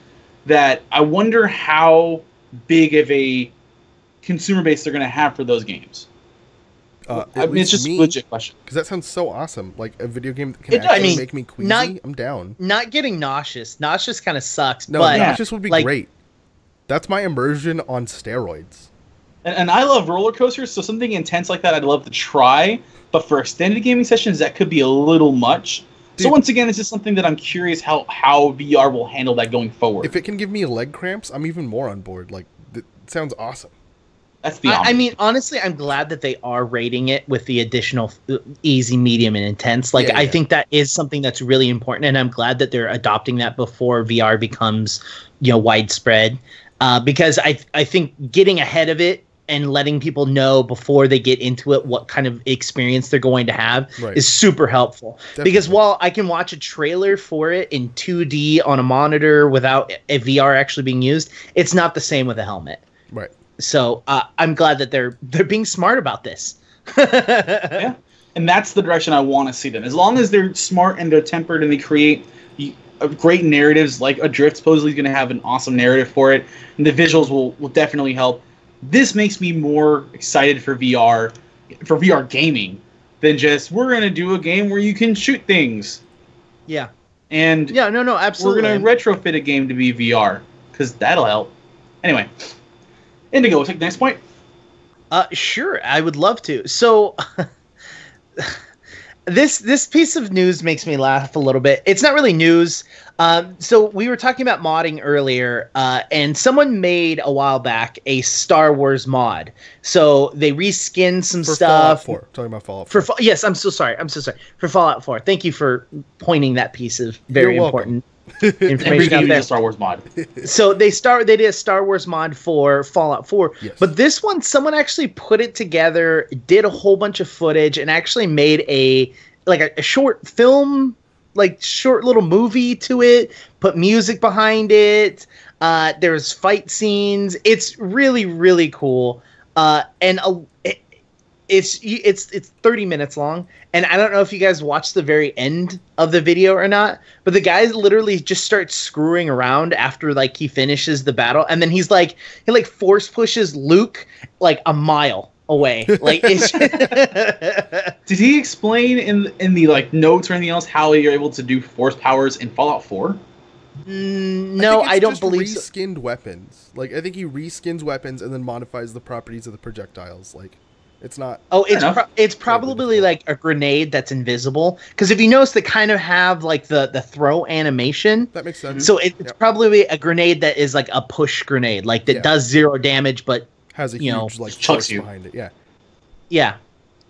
that I wonder how big of a consumer base they're going to have for those games. Uh, I mean, it's just me, a legit question. Because that sounds so awesome. Like, a video game that can it, actually I mean, make me queasy, not, I'm down. Not getting nauseous. Nauseous kind of sucks. No, but, nauseous would be like, great. That's my immersion on steroids. And, and I love roller coasters, so something intense like that I'd love to try. But for extended gaming sessions, that could be a little much. Dude, so once again, it's just something that I'm curious how, how V R will handle that going forward. If it can give me leg cramps, I'm even more on board. Like, that sounds awesome. That's the I, I mean, honestly, I'm glad that they are rating it with the additional easy, medium, and intense. Like, yeah, yeah. I think that is something that's really important, and I'm glad that they're adopting that before V R becomes, you know, widespread. Uh, because I, I think getting ahead of it and letting people know before they get into it what kind of experience they're going to have right. is super helpful. Definitely. Because while I can watch a trailer for it in two D on a monitor without a V R actually being used, it's not the same with a helmet. Right. So uh, I'm glad that they're they're being smart about this. Yeah, and that's the direction I want to see them. As long as they're smart and they're tempered and they create great narratives, like Adrift supposedly is going to have an awesome narrative for it, and the visuals will, will definitely help. This makes me more excited for V R, for V R gaming, than just we're gonna do a game where you can shoot things. Yeah. And yeah, no, no, absolutely. We're gonna retrofit a game to be V R because that'll help. Anyway, Indigo, we'll take the next point. Uh, sure, I would love to. So. This this piece of news makes me laugh a little bit. It's not really news. Um, so we were talking about modding earlier, uh, and someone made a while back a Star Wars mod. So they reskinned some for stuff. Fallout four. Talking about Fallout four. For, yes, I'm so sorry. I'm so sorry. For Fallout four. Thank you for pointing that piece of very important information out there. Star Wars mod. So they start. They did a Star Wars mod for Fallout four, yes. But this one, someone actually put it together, did a whole bunch of footage, and actually made a like a, a short film, like short little movie to it. Put music behind it. Uh, there's fight scenes. It's really really cool, uh, and a. It, It's it's it's thirty minutes long, and I don't know if you guys watched the very end of the video or not, but the guy literally just starts screwing around after like he finishes the battle, and then he's like he like force pushes Luke like a mile away. Like, it's did he explain in in the like notes or anything else how you're able to do force powers in Fallout four? Mm, no, I, I don't just believe reskinned so. Weapons. Like I think he reskins weapons and then modifies the properties of the projectiles. Like. It's not. Oh, it's pro it's probably like a grenade that's invisible, because if you notice, they kind of have like the the throw animation. That makes sense. So it, it's yep. probably a grenade that is like a push grenade, like that yeah. does zero damage but has a you huge know, like chucks you behind it. Yeah, yeah.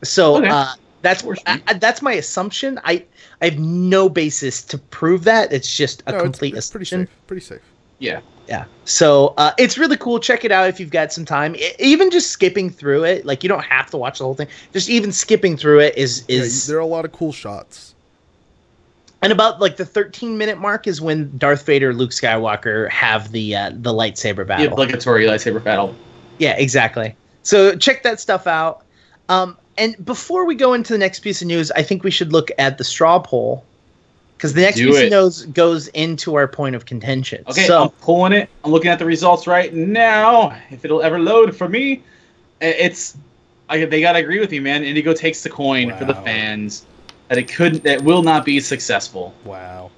So okay. uh, that's I, I, that's my assumption. I I have no basis to prove that. It's just a no, complete it's, it's assumption. Pretty safe. Pretty safe. Yeah. Yeah. So uh, it's really cool. Check it out if you've got some time. I even just skipping through it, like you don't have to watch the whole thing. Just even skipping through it is is yeah, there are a lot of cool shots. And about like the thirteen minute mark is when Darth Vader, Luke Skywalker have the uh, the lightsaber battle. The obligatory lightsaber battle. Yeah, exactly. So check that stuff out. Um, and before we go into the next piece of news, I think we should look at the straw poll. Because the next Do piece it. of news goes into our point of contention. Okay, so, I'm pulling it. I'm looking at the results right now. If it'll ever load for me, it's I, they gotta agree with me, man. Indigo takes the coin wow. for the fans that it could that will not be successful. Wow.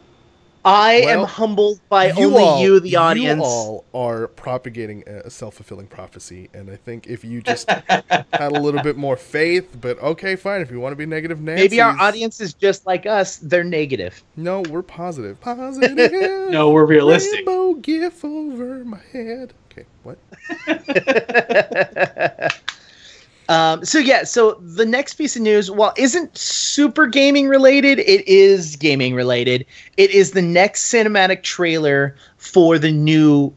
I well, am humbled by you only all, you, the audience. You all are propagating a self-fulfilling prophecy, and I think if you just had a little bit more faith, but okay, fine, if you want to be negative Nancy's. Maybe our audience is just like us, they're negative. No, we're positive. Positive. No, we're realistic. Rainbow gif over my head. Okay, what? Um, so yeah, so the next piece of news, while isn't super gaming related, it is gaming related. It is the next cinematic trailer for the new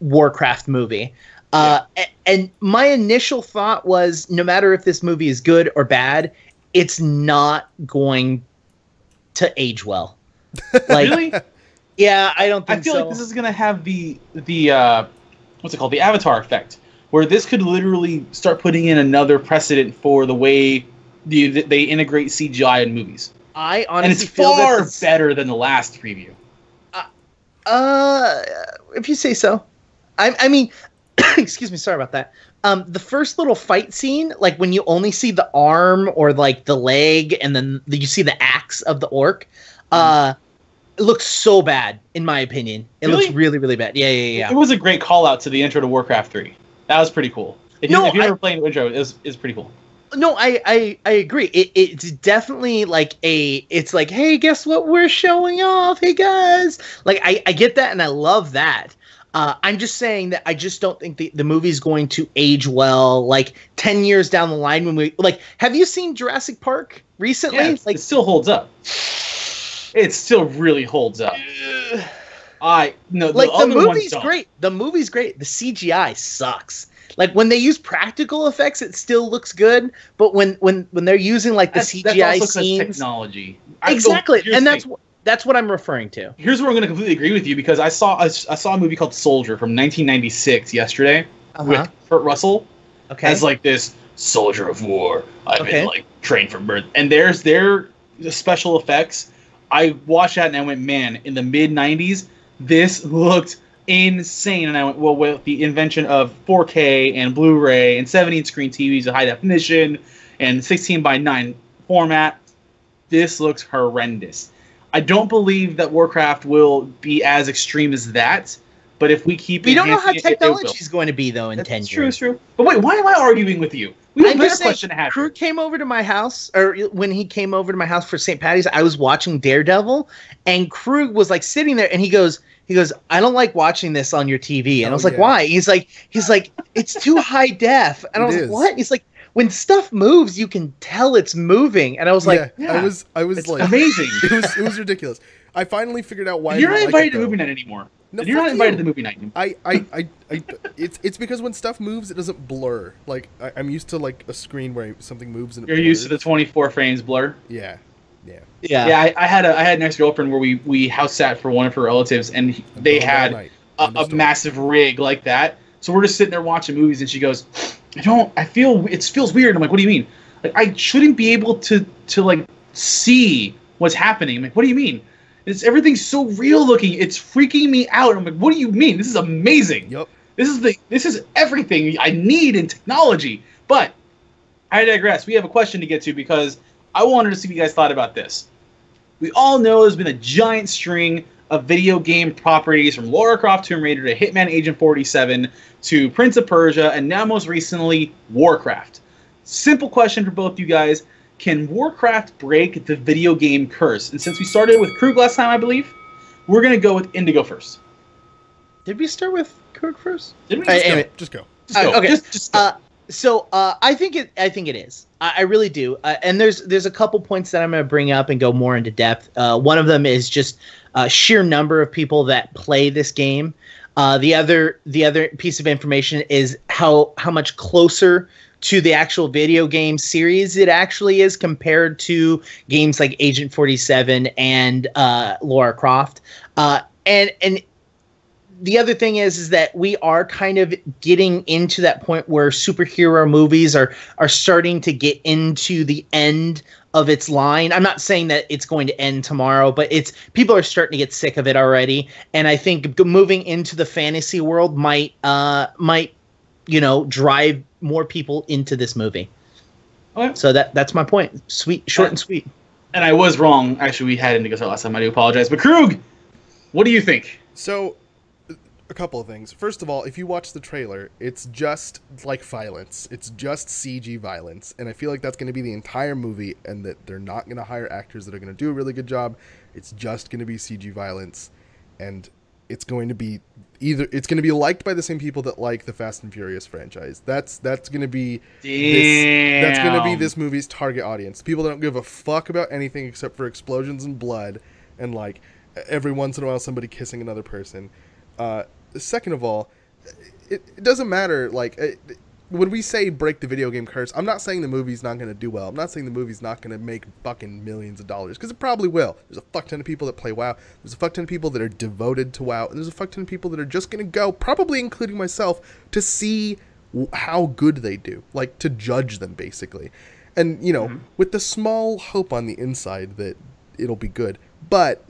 Warcraft movie. Uh, yeah. And my initial thought was, no matter if this movie is good or bad, it's not going to age well. Like, really? Yeah, I don't think so. I feel so. like this is going to have the, the uh, what's it called, the Avatar effect. Where this could literally start putting in another precedent for the way the, they integrate C G I in movies. I honestly and it's feel far this is, better than the last preview. Uh, uh, if you say so. I, I mean, excuse me, sorry about that. Um, the first little fight scene, like when you only see the arm or like the leg, and then you see the axe of the orc. Uh, mm-hmm. It looks so bad, in my opinion. It really? looks really, really bad. Yeah, yeah, yeah. It was a great call out to the intro to Warcraft three. That was pretty cool. If, no, you, if you're I, ever playing Witcher, it's it's pretty cool. No, I I, I agree. It, it's definitely like a it's like, hey, guess what? We're showing off. Hey guys, like I I get that and I love that. Uh, I'm just saying that I just don't think the, the movie's going to age well, like ten years down the line when we, like, have you seen Jurassic Park recently? Yeah, like, it still holds up. It still really holds up. I no, like the, the movie's great. The movie's great. The C G I sucks. Like when they use practical effects, it still looks good. But when when when they're using like the that's, C G I that's scenes, technology I, exactly, so and that's what. That's what I'm referring to. Here's where I'm going to completely agree with you, because I saw I, I saw a movie called Soldier from nineteen ninety-six yesterday uh-huh. with Kurt Russell okay. as like this soldier of war. I've okay. been like trained from birth, and there's their special effects. I watched that and I went, man, in the mid nineties, this looked insane. And I went, well, with the invention of four K and Blu-ray and seventeen screen T Vs and high definition and sixteen by nine format, this looks horrendous. I don't believe that Warcraft will be as extreme as that, but if we keep, we don't know how technology is going to be though in ten years. True, true. But wait, why am I arguing with you? We have a better question to have. Crew came over to my house, or when he came over to my house for Saint Patty's, I was watching Daredevil, and Crew was like sitting there, and he goes, he goes, I don't like watching this on your T V, and oh, I was yeah. like, why? He's like, he's like, it's too high def, and it I was is. like, what? He's like, when stuff moves, you can tell it's moving, and I was like, yeah, yeah, I was, I was it's like, amazing. It was, it was ridiculous. I finally figured out why. You're not invited to movie night anymore. No, you're not invited to movie night anymore. I, I, I, I it's, it's because when stuff moves, it doesn't blur. Like I, I'm used to like a screen where something moves and it you're blurs. Used to the twenty-four frames blur. Yeah, yeah, yeah. Yeah, I, I had a, I had an ex-girlfriend where we, we house sat for one of her relatives, and they had a, a massive rig like that. So we're just sitting there watching movies, and she goes, I don't, I feel, it feels weird. I'm like, what do you mean? Like, I shouldn't be able to, to like, see what's happening. I'm like, what do you mean? It's, everything's so real looking. It's freaking me out. I'm like, what do you mean? This is amazing. Yep. This is the, this is everything I need in technology. But I digress. We have a question to get to because I wanted to see what you guys thought about this. We all know there's been a giant string of video game properties, from Lara Croft Tomb Raider to Hitman Agent forty-seven to Prince of Persia, and now most recently, Warcraft. Simple question for both you guys. Can Warcraft break the video game curse? And since we started with Krug last time, I believe, we're going to go with Indigo first. Did we start with Krug first? Did we? Just, right, go. Anyway. Just go. Just go. Uh, okay. Just, just go. Uh, so uh, I think it. I think it is. I, I really do. Uh, and there's there's a couple points that I'm going to bring up and go more into depth. Uh, one of them is just uh, sheer number of people that play this game. Uh, the other the other piece of information is how how much closer to the actual video game series it actually is compared to games like Agent forty-seven and uh, Lara Croft. Uh, and and. The other thing is, is that we are kind of getting into that point where superhero movies are are starting to get into the end of its line. I'm not saying that it's going to end tomorrow, but it's people are starting to get sick of it already. And I think moving into the fantasy world might uh, might, you know, drive more people into this movie. Okay. So that that's my point. Sweet, short, uh, and sweet. And I was wrong. Actually, we had Indigo last time. I do apologize. But Krug, what do you think? So. A couple of things. First of all, if you watch the trailer, it's just like violence. It's just C G violence, and I feel like that's going to be the entire movie, and that they're not going to hire actors that are going to do a really good job. It's just going to be C G violence, and it's going to be either it's going to be liked by the same people that like the Fast and Furious franchise. That's that's going to be this, that's going to be this movie's target audience. People that don't give a fuck about anything except for explosions and blood, and like every once in a while somebody kissing another person. Uh, Second of all, it, it doesn't matter. Like it, when we say break the video game curse, I'm not saying the movie's not going to do well. I'm not saying the movie's not going to make fucking millions of dollars, because it probably will. There's a fuck ton of people that play WoW. There's a fuck ton of people that are devoted to WoW, and there's a fuck ton of people that are just going to go, probably including myself, to see how good they do, like to judge them basically. And you know, mm-hmm. with the small hope on the inside that it'll be good, but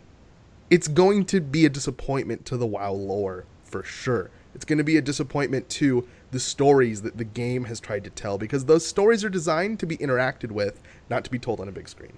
it's going to be a disappointment to the WoW lore. For sure. It's going to be a disappointment to the stories that the game has tried to tell, because those stories are designed to be interacted with, not to be told on a big screen.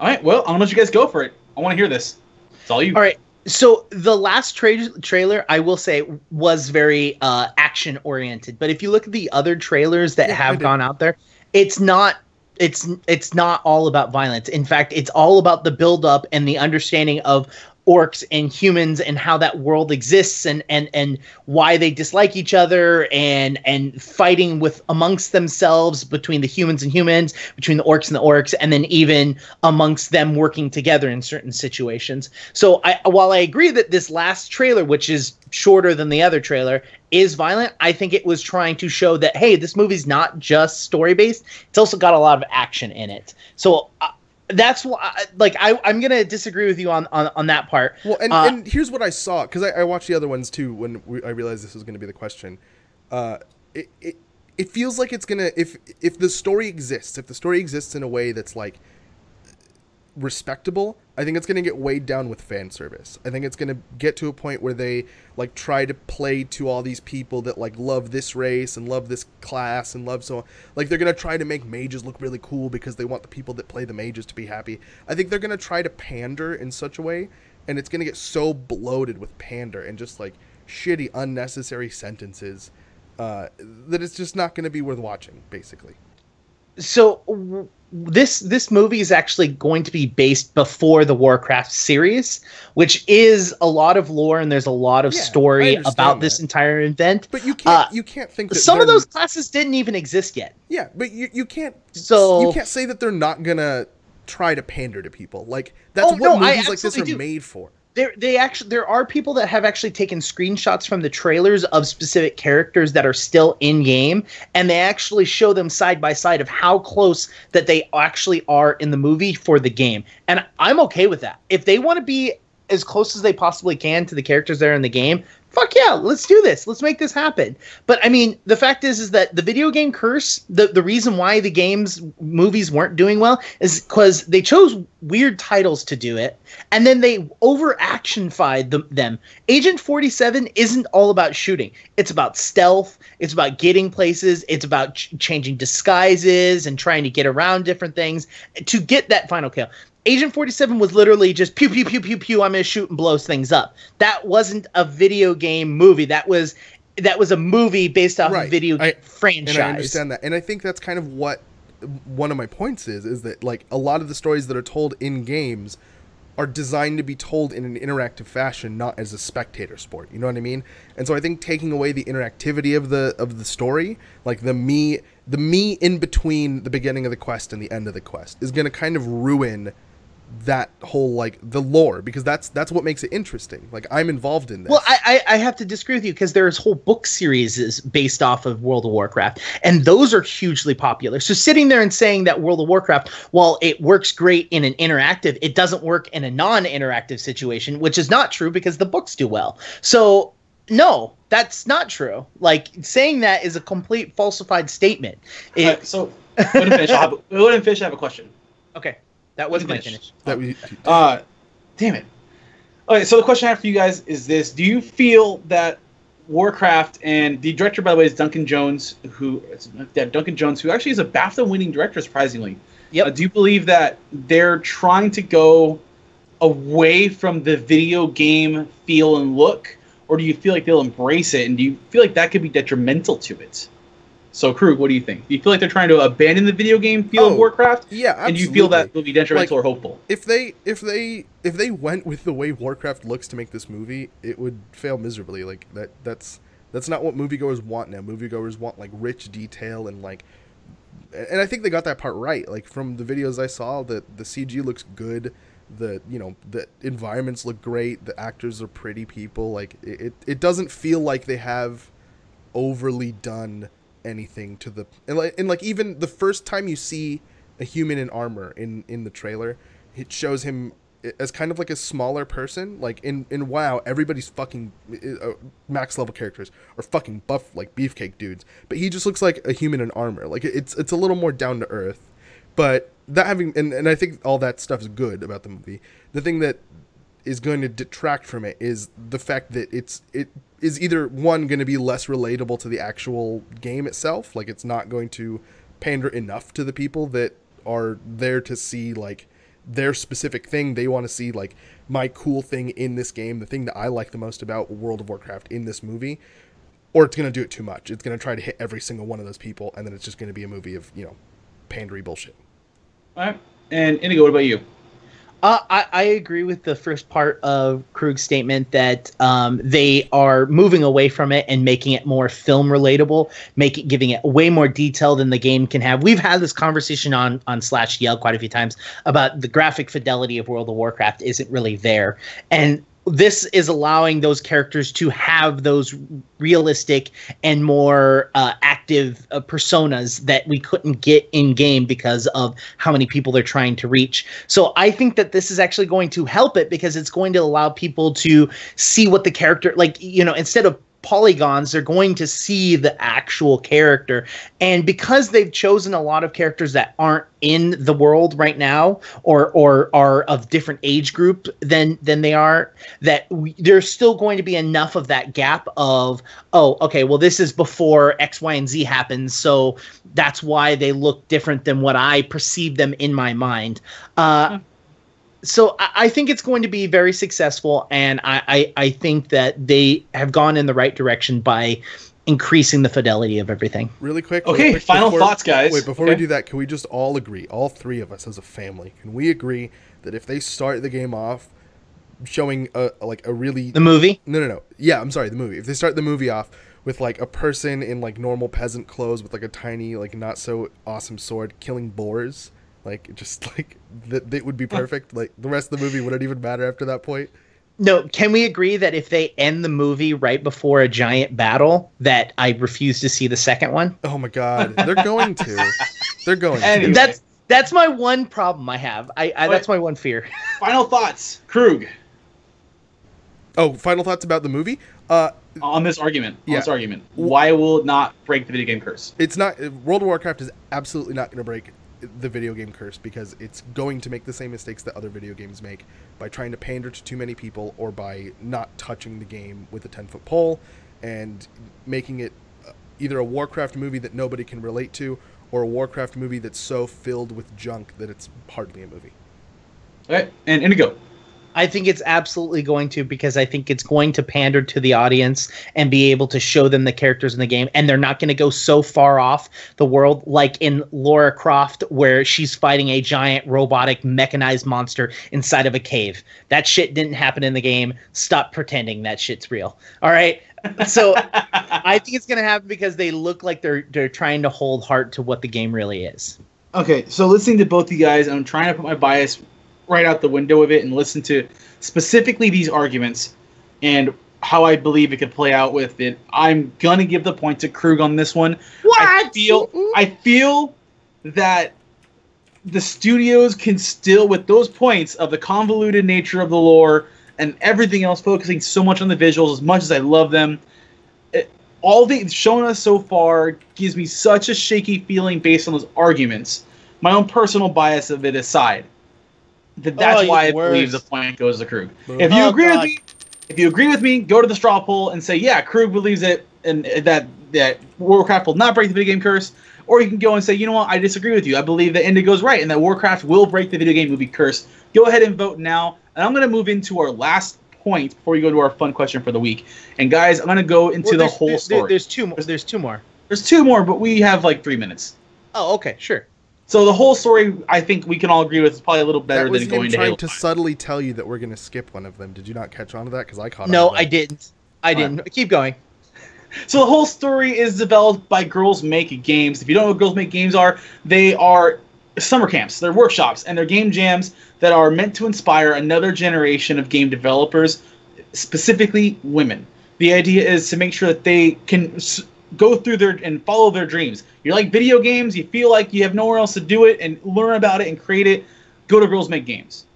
All right. Well, I'm going to let you guys go for it. I want to hear this. It's all you. All right. So the last tra- trailer, I will say, was very uh, action-oriented. But if you look at the other trailers that yeah, have gone out there, it's not it's it's not all about violence. In fact, it's all about the build-up and the understanding of orcs and humans and how that world exists and and and why they dislike each other and and fighting with amongst themselves between the humans and humans, between the orcs and the orcs, and then even amongst them working together in certain situations. So I, while I agree that this last trailer, which is shorter than the other trailer, is violent, I think it was trying to show that, hey, this movie's not just story-based. It's also got a lot of action in it. So uh, that's why, like, I, I'm gonna disagree with you on, on, on that part. Well, and, uh, and here's what I saw, because I, I watched the other ones too when we, I realized this was gonna be the question. Uh, it, it it feels like it's gonna if if the story exists, if the story exists in a way that's like respectable, I think it's gonna get weighed down with fan service. I think it's gonna get to a point where they like try to play to all these people that like love this race and love this class and love so on. Like they're gonna try to make mages look really cool because they want the people that play the mages to be happy. I think they're gonna try to pander in such a way, and it's gonna get so bloated with pander and just like shitty unnecessary sentences uh, that it's just not gonna be worth watching, basically. So w- this this movie is actually going to be based before the Warcraft series, which is a lot of lore, and there's a lot of yeah, story about that. This entire event. But you can't uh, you can't think that some of those classes didn't even exist yet. Yeah, but you you can't so you can't say that they're not gonna try to pander to people. Like that's oh, what no, movies I like this are do. made for. There, they actually, there are people that have actually taken screenshots from the trailers of specific characters that are still in game, and they actually show them side by side of how close that they actually are in the movie for the game. And I'm okay with that. If they want to be as close as they possibly can to the characters that are in the game, fuck yeah, let's do this. Let's make this happen. But I mean, the fact is, is that the video game Curse, the, the reason why the games movies weren't doing well is because they chose weird titles to do it. And then they over-actionified the, them. Agent forty-seven isn't all about shooting. It's about stealth. It's about getting places. It's about ch- changing disguises and trying to get around different things to get that final kill. Agent forty-seven was literally just pew, pew, pew, pew, pew, I'm going to shoot and blow things up. That wasn't a video game movie. That was that was a movie based off right. a video I, franchise. And I understand that. And I think that's kind of what one of my points is, is that like a lot of the stories that are told in games are designed to be told in an interactive fashion, not as a spectator sport. You know what I mean? And so I think taking away the interactivity of the of the story, like the me, the me in between the beginning of the quest and the end of the quest, is going to kind of ruin that whole like the lore, because that's that's what makes it interesting. Like I'm involved in this. Well, I I, I have to disagree with you, because there's whole book series is based off of World of Warcraft, and those are hugely popular. So sitting there and saying that World of Warcraft, while it works great in an interactive, it doesn't work in a non-interactive situation, which is not true because the books do well. So no, that's not true. Like saying that is a complete falsified statement. It, right, so Wooden Fish, I have, Wooden Fish, I have a question. Okay. That wasn't my finish. That we, uh, damn it. Okay, so the question I have for you guys is this. Do you feel that Warcraft, and the director, by the way, is Duncan Jones, who yeah, Duncan Jones, who actually is a BAFTA-winning director, surprisingly. Yep. Uh, do you believe that they're trying to go away from the video game feel and look, or do you feel like they'll embrace it, and do you feel like that could be detrimental to it? So, Krug, what do you think? Do you feel like they're trying to abandon the video game feel oh, of Warcraft? Yeah, absolutely. And you feel that will be detrimental, like, or hopeful? If they, if they, if they went with the way Warcraft looks to make this movie, it would fail miserably. Like that, that's that's not what moviegoers want now. Moviegoers want like rich detail and like, and I think they got that part right. Like from the videos I saw, the the C G looks good, the you know the environments look great, the actors are pretty people. Like it, it doesn't feel like they have overly done anything to the and like, and like even the first time you see a human in armor in in the trailer, it shows him as kind of like a smaller person. Like in in WoW, everybody's fucking uh, max level characters are fucking buff like beefcake dudes, but he just looks like a human in armor. Like it's it's a little more down to earth. But that having and, and I think all that stuff's good about the movie. The thing that is going to detract from it is the fact that it's it is either one going to be less relatable to the actual game itself, like it's not going to pander enough to the people that are there to see like their specific thing. They want to see, like, my cool thing in this game, the thing that I like the most about World of Warcraft in this movie, or it's going to do it too much. It's going to try to hit every single one of those people, and then it's just going to be a movie of, you know, pandery bullshit. All right. And Indigo, what about you? Uh, I, I agree with the first part of Krug's statement that um, they are moving away from it and making it more film relatable, make it, giving it way more detail than the game can have. We've had this conversation on on Slash Yell quite a few times about the graphic fidelity of World of Warcraft isn't really there. And this is allowing those characters to have those realistic and more uh, active uh, personas that we couldn't get in game because of how many people they're trying to reach. So I think that this is actually going to help it, because it's going to allow people to see what the character, like, you know, instead of polygons, they're going to see the actual character. And because they've chosen a lot of characters that aren't in the world right now, or or are of different age group than than they are, that we, there's still going to be enough of that gap of, oh, okay, well, this is before X, Y, and Z happens, so that's why they look different than what I perceive them in my mind. Uh, mm-hmm. So I think it's going to be very successful, and I, I, I think that they have gone in the right direction by increasing the fidelity of everything. Really quick. Okay, really quick, final before, thoughts, guys. Wait, before okay. we do that, can we just all agree, all three of us as a family, can we agree that if they start the game off showing a, like a really... The movie? No, no, no. Yeah, I'm sorry, the movie. If they start the movie off with like a person in like normal peasant clothes with like a tiny, like not so awesome sword killing boars... Like, just, like, that it would be perfect. Like, the rest of the movie wouldn't even matter after that point. No, can we agree that if they end the movie right before a giant battle, that I refuse to see the second one? Oh, my God. They're going to. They're going anyway. to. That's that's my one problem I have. I, I That's my one fear. Final thoughts. Krug. Oh, final thoughts about the movie? Uh, on this argument. On yeah. this argument. Why will it not break the video game curse? It's not. World of Warcraft is absolutely not going to break the video game curse, because it's going to make the same mistakes that other video games make by trying to pander to too many people, or by not touching the game with a ten foot pole and making it either a Warcraft movie that nobody can relate to, or a Warcraft movie that's so filled with junk that it's hardly a movie. All right, and Indigo. I think it's absolutely going to, because I think it's going to pander to the audience and be able to show them the characters in the game. And they're not going to go so far off the world, like in Lara Croft, where she's fighting a giant robotic mechanized monster inside of a cave. That shit didn't happen in the game. Stop pretending that shit's real. All right. So I think it's going to happen because they look like they're, they're trying to hold hard to what the game really is. Okay. So listening to both you guys, I'm trying to put my bias right out the window of it and listen to specifically these arguments and how I believe it could play out with it. I'm going to give the point to Krug on this one. What? I feel, I feel that the studios can still, with those points of the convoluted nature of the lore and everything else, focusing so much on the visuals, as much as I love them, it, all they've shown us so far gives me such a shaky feeling based on those arguments. My own personal bias of it aside. That's oh, why I worse. believe the point goes to Krug. Boom. If you oh, agree God. with me, if you agree with me, go to the straw poll and say, "Yeah, Krug believes it, and that that Warcraft will not break the video game curse." Or you can go and say, "You know what? I disagree with you. I believe that Indigo's right, and that Warcraft will break the video game movie curse." Go ahead and vote now. And I'm going to move into our last point before we go to our fun question for the week. And guys, I'm going to go into well, the whole there, story. There's two more. There's two more. There's two more, but we have like three minutes. Oh, okay, sure. So the whole story, I think we can all agree with, is probably a little better than going to Halo. I was trying to subtly tell you that we're going to skip one of them. Did you not catch on to that? Because I caught on. No, I didn't. I didn't. Right. Keep going. So the whole story is developed by Girls Make Games. If you don't know what Girls Make Games are, they are summer camps. They're workshops, and they're game jams that are meant to inspire another generation of game developers, specifically women. The idea is to make sure that they can go through their and follow their dreams. You like video games, you feel like you have nowhere else to do it, and learn about it and create it, go to Girls Make Games.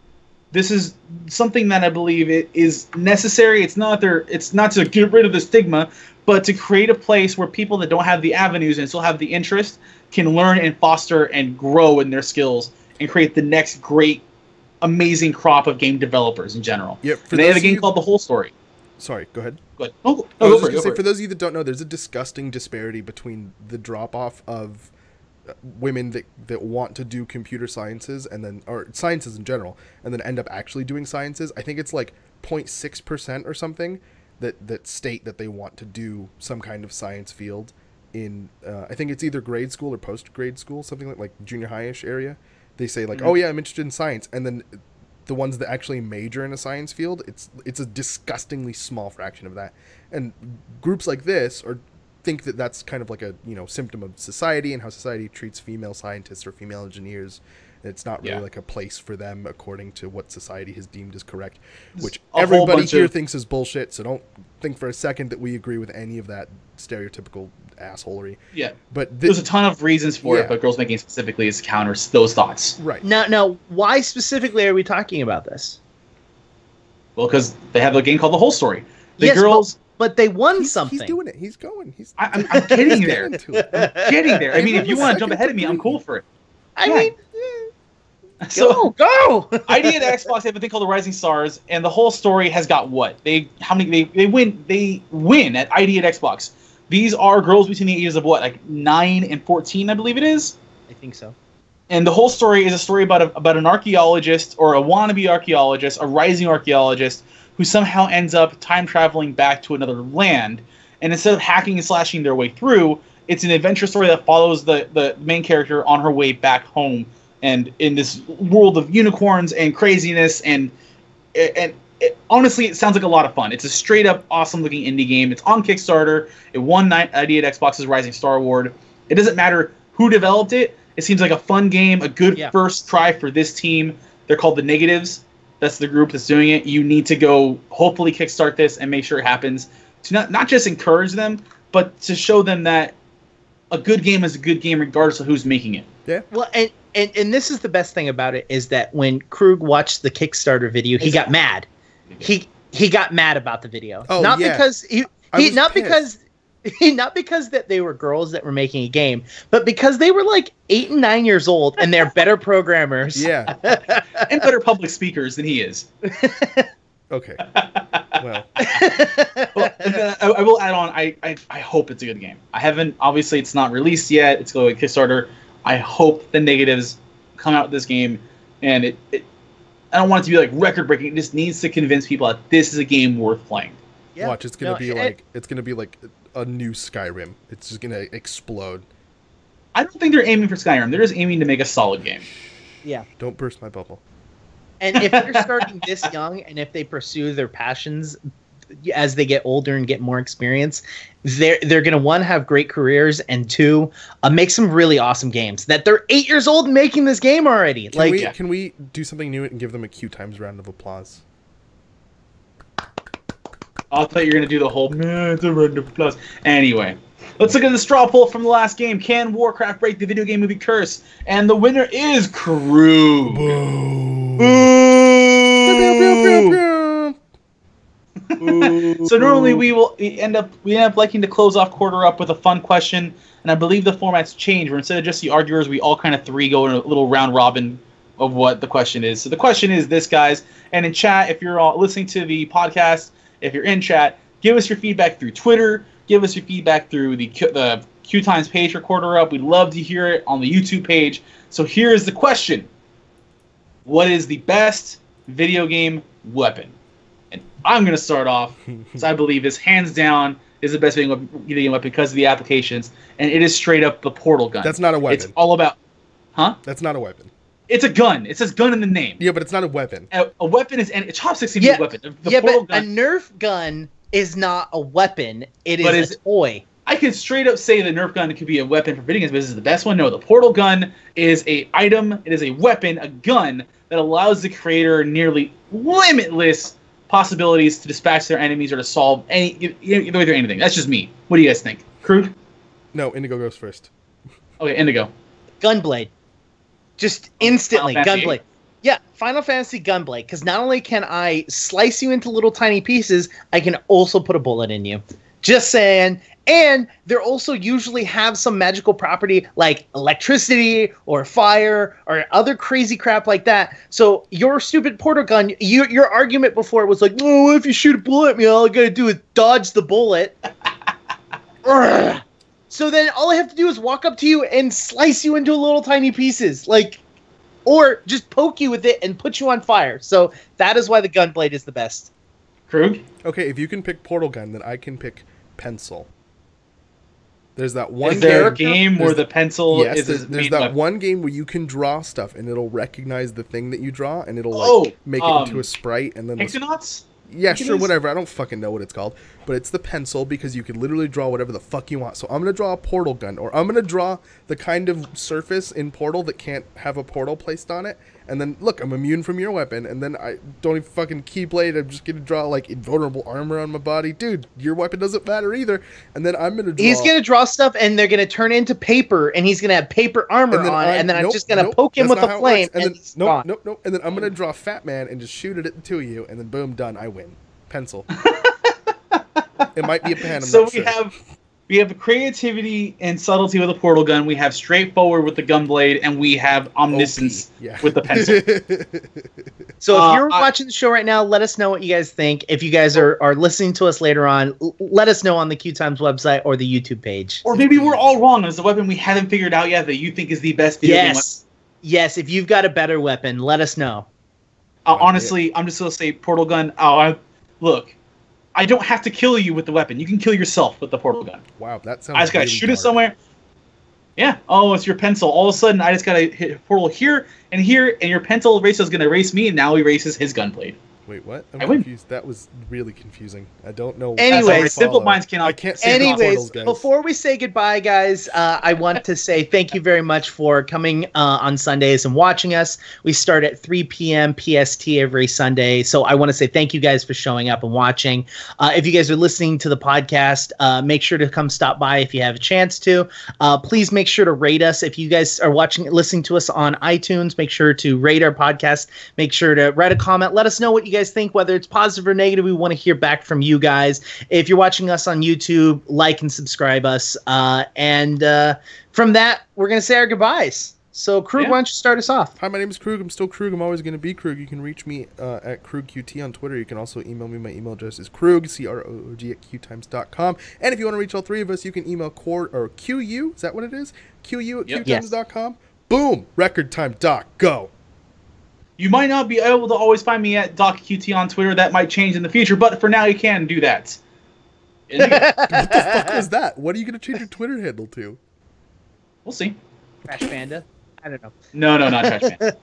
This is something that I believe it is necessary. It's not their, it's not to get rid of the stigma, but to create a place where people that don't have the avenues and still have the interest can learn and foster and grow in their skills and create the next great, amazing crop of game developers in general. Yep, and they have a game called The Whole Story. Sorry, go ahead. Go ahead. Oh, oh, I was just going to say, for those of you that don't know, there's a disgusting disparity between the drop-off of women that, that want to do computer sciences and then, or sciences in general, and then end up actually doing sciences. I think it's like zero point six percent or something that, that state that they want to do some kind of science field in, uh, I think it's either grade school or post-grade school, something like, like junior high-ish area. They say like, mm-hmm. oh yeah, I'm interested in science. And then the ones that actually major in a science field, it's, it's a disgustingly small fraction of that. And groups like this are, think that that's kind of like a, you know, symptom of society and how society treats female scientists or female engineers. It's not really yeah. like a place for them according to what society has deemed as correct, There's which everybody here of... thinks is bullshit. So don't think for a second that we agree with any of that stereotypical assholery. Yeah. But th There's a ton of reasons for yeah. it, but Girls Make Games specifically is counters those thoughts. Right. Now, now, why specifically are we talking about this? Well, because they have a game called The Whole Story. The yes, girls... But But they won he's, something. He's doing it. He's going. He's. I, I'm, I'm getting there. I'm getting there. I mean, if you want to jump ahead of me, I'm cool for it. I yeah. mean, yeah. so go. go. I D at Xbox, they have a thing called the Rising Stars, and the whole story has got what they how many they they win they win at I D at Xbox. These are girls between the ages of what, like nine and fourteen, I believe it is. I think so. And the whole story is a story about a, about an archaeologist or a wannabe archaeologist, a rising archaeologist, who somehow ends up time traveling back to another land. And instead of hacking and slashing their way through, it's an adventure story that follows the, the main character on her way back home. And in this world of unicorns and craziness. And, and it, honestly, it sounds like a lot of fun. It's a straight up awesome looking indie game. It's on Kickstarter. It won I D at Xbox's Rising Star Award. It doesn't matter who developed it. It seems like a fun game, a good yeah. first try for this team. They're called The Negatives. That's the group that's doing it. You need to go hopefully kickstart this and make sure it happens. To not, not just encourage them, but to show them that a good game is a good game regardless of who's making it. Yeah. Well, and, and, and this is the best thing about it is that when Krug watched the Kickstarter video, he got mad. He he got mad about the video. Oh, not yeah. because he, he not pissed. because Not because that they were girls that were making a game, but because they were like eight and nine years old and they're better programmers. Yeah. And better public speakers than he is. Okay. Well, well I, I will add on. I, I, I hope it's a good game. I haven't, obviously it's not released yet. It's going to Kickstarter. I hope The Negatives come out with this game, and it, it I don't want it to be like record breaking. It just needs to convince people that this is a game worth playing. Yeah. Watch. It's going to no, be like, it, it's going to be like a new Skyrim. It's just going to explode. I don't think they're aiming for Skyrim. They're just aiming to make a solid game. Yeah. Don't burst my bubble. And if they're starting this young, and if they pursue their passions as they get older and get more experience, they're, they're going to, one, have great careers, and two, uh, make some really awesome games that they're eight years old making this game already. Can like, we, yeah. Can we do something new and give them a Q Times round of applause? I thought you were going to do the whole, man, it's a round of applause. Anyway, let's look at the straw poll from the last game. Can Warcraft break the video game movie Curse? And the winner is Krug. Boo. Boo. Boo. So normally we will end up, we end up liking to close off Quarter Up with a fun question. And I believe the format's changed, where instead of just the arguers, we all kind of three go in a little round robin of what the question is. So the question is this, guys. And in chat, if you're all listening to the podcast, if you're in chat, give us your feedback through Twitter. Give us your feedback through the Q, the Q Times page for Quarter Up. We'd love to hear it on the YouTube page. So here is the question. What is the best video game weapon? And I'm going to start off, because I believe this hands down is the best video game weapon because of the applications. And it is straight up the portal gun. That's not a weapon. It's all about... Huh? That's not a weapon. It's a gun. It says gun in the name. Yeah, but it's not a weapon. A, a weapon is... A chopstick's even yeah. a weapon. The, the yeah, but gun, a Nerf gun is not a weapon. It is is a toy. I can straight up say the Nerf gun could be a weapon for video games, but this is the best one. No, the portal gun is a item. It is a weapon, a gun, that allows the creator nearly limitless possibilities to dispatch their enemies or to solve any... Either way through anything. That's just me. What do you guys think? Crude? No, Indigo goes first. Okay, Indigo. Gunblade. Just instantly, Gunblade. Yeah, Final Fantasy Gunblade. Because not only can I slice you into little tiny pieces, I can also put a bullet in you. Just saying. And they also usually have some magical property like electricity or fire or other crazy crap like that. So your stupid portal gun, you, your argument before was like, oh, if you shoot a bullet at me, all I got to do is dodge the bullet. So then all I have to do is walk up to you and slice you into little tiny pieces, like, or just poke you with it and put you on fire. So that is why the gunblade is the best. Krug? Okay, if you can pick Portal Gun, then I can pick Pencil. There's that one is there character? a game there's where the pencil yes, is there's, there's that weapon. one game where you can draw stuff and it'll recognize the thing that you draw and it'll oh, like make um, it into a sprite and then Hexanauts? The... Yeah, Hexanauts? Sure, whatever. I don't fucking know what it's called, but it's the pencil because you can literally draw whatever the fuck you want. So I'm going to draw a Portal Gun, or I'm going to draw the kind of surface in Portal that can't have a portal placed on it, and then look, I'm immune from your weapon, and then I don't even fucking Keyblade. I'm just going to draw, like, invulnerable armor on my body. Dude, your weapon doesn't matter either. And then I'm going to draw... He's going to draw stuff, and they're going to turn into paper, and he's going to have paper armor on I, it, and then nope, I'm just going to nope, poke him with a flame, and, and then, nope, gone. Nope, nope. And then I'm going to draw Fat Man and just shoot it to you, and then boom, done. I win. Pencil. It might be a pen, I'm So not we sure. have... We have creativity and subtlety with a portal gun. We have straightforward with the gunblade, and we have omniscience yeah. with the pencil. So if you're uh, watching I, the show right now, let us know what you guys think. If you guys are, are listening to us later on, let us know on the Q Times website or the YouTube page. Or maybe we're all wrong. There's a weapon we haven't figured out yet that you think is the best video yes. game weapon. Yes, if you've got a better weapon, let us know. Uh, honestly, I'm just going to say portal gun. Oh, I, look. I don't have to kill you with the weapon. You can kill yourself with the portal gun. Wow, that sounds I just gotta really shoot dark. it somewhere. Yeah. Oh, it's your pencil. All of a sudden, I just gotta hit a portal here and here, and your pencil eraser is gonna erase me, and now he erases his gunblade. Wait, what? I'm I confused. Win. That was really confusing. I don't know. Anyway, simple minds cannot. I can't. Anyways, portals, before we say goodbye, guys, uh, I want to say thank you very much for coming uh, on Sundays and watching us. We start at three p m P S T every Sunday, so I want to say thank you guys for showing up and watching. Uh, if you guys are listening to the podcast, uh, make sure to come stop by if you have a chance to. Uh, please make sure to rate us if you guys are watching, listening to us on iTunes. Make sure to rate our podcast. Make sure to write a comment. Let us know what you guys. think, whether it's positive or negative. We want to hear back from you guys. If you're watching us on YouTube, like and subscribe us, uh and uh from that, we're gonna say our goodbyes. So Krug, yeah. why don't you start us off? Hi, my name is Krug. I'm still Krug. I'm always going to be Krug. You can reach me uh, at KrugQT on Twitter. You can also email me. My email address is Krug, C R O O G, at Q times dot com. And if you want to reach all three of us, you can email Quor or Q U, is that what it is? Q U at yep. Q times dot com. Yes. Boom! Record time, doc. Go! You might not be able to always find me at DocQT on Twitter. That might change in the future, but for now, you can do that. What the fuck is that? What are you going to change your Twitter handle to? We'll see. Trash Panda? I don't know. No, no, not Trash Panda.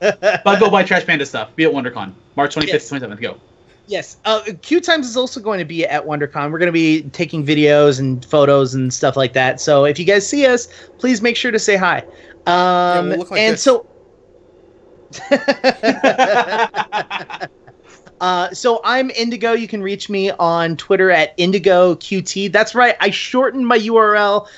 But I go buy Trash Panda stuff. Be at WonderCon. March twenty-fifth, yes. twenty-seventh. Go. Yes. Uh, Q Times is also going to be at WonderCon. We're going to be taking videos and photos and stuff like that. So if you guys see us, please make sure to say hi. Um, yeah, we'll look like and this. so. uh, so I'm Indigo. You can reach me on Twitter at IndigoQT. That's right. I shortened my U R L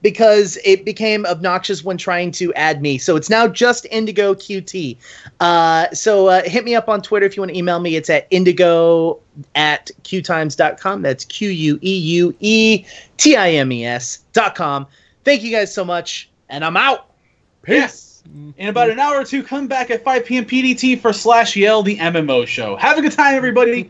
because it became obnoxious when trying to add me. So it's now just IndigoQT. Uh, so uh, hit me up on Twitter if you want to email me. It's at indigo at qtimes dot com. That's Q U E U E T I M E S dot com. Thank you guys so much. And I'm out. Peace. Yes. In about an hour or two, come back at five p m P D T for slash yell the M M O show. Have a good time, everybody.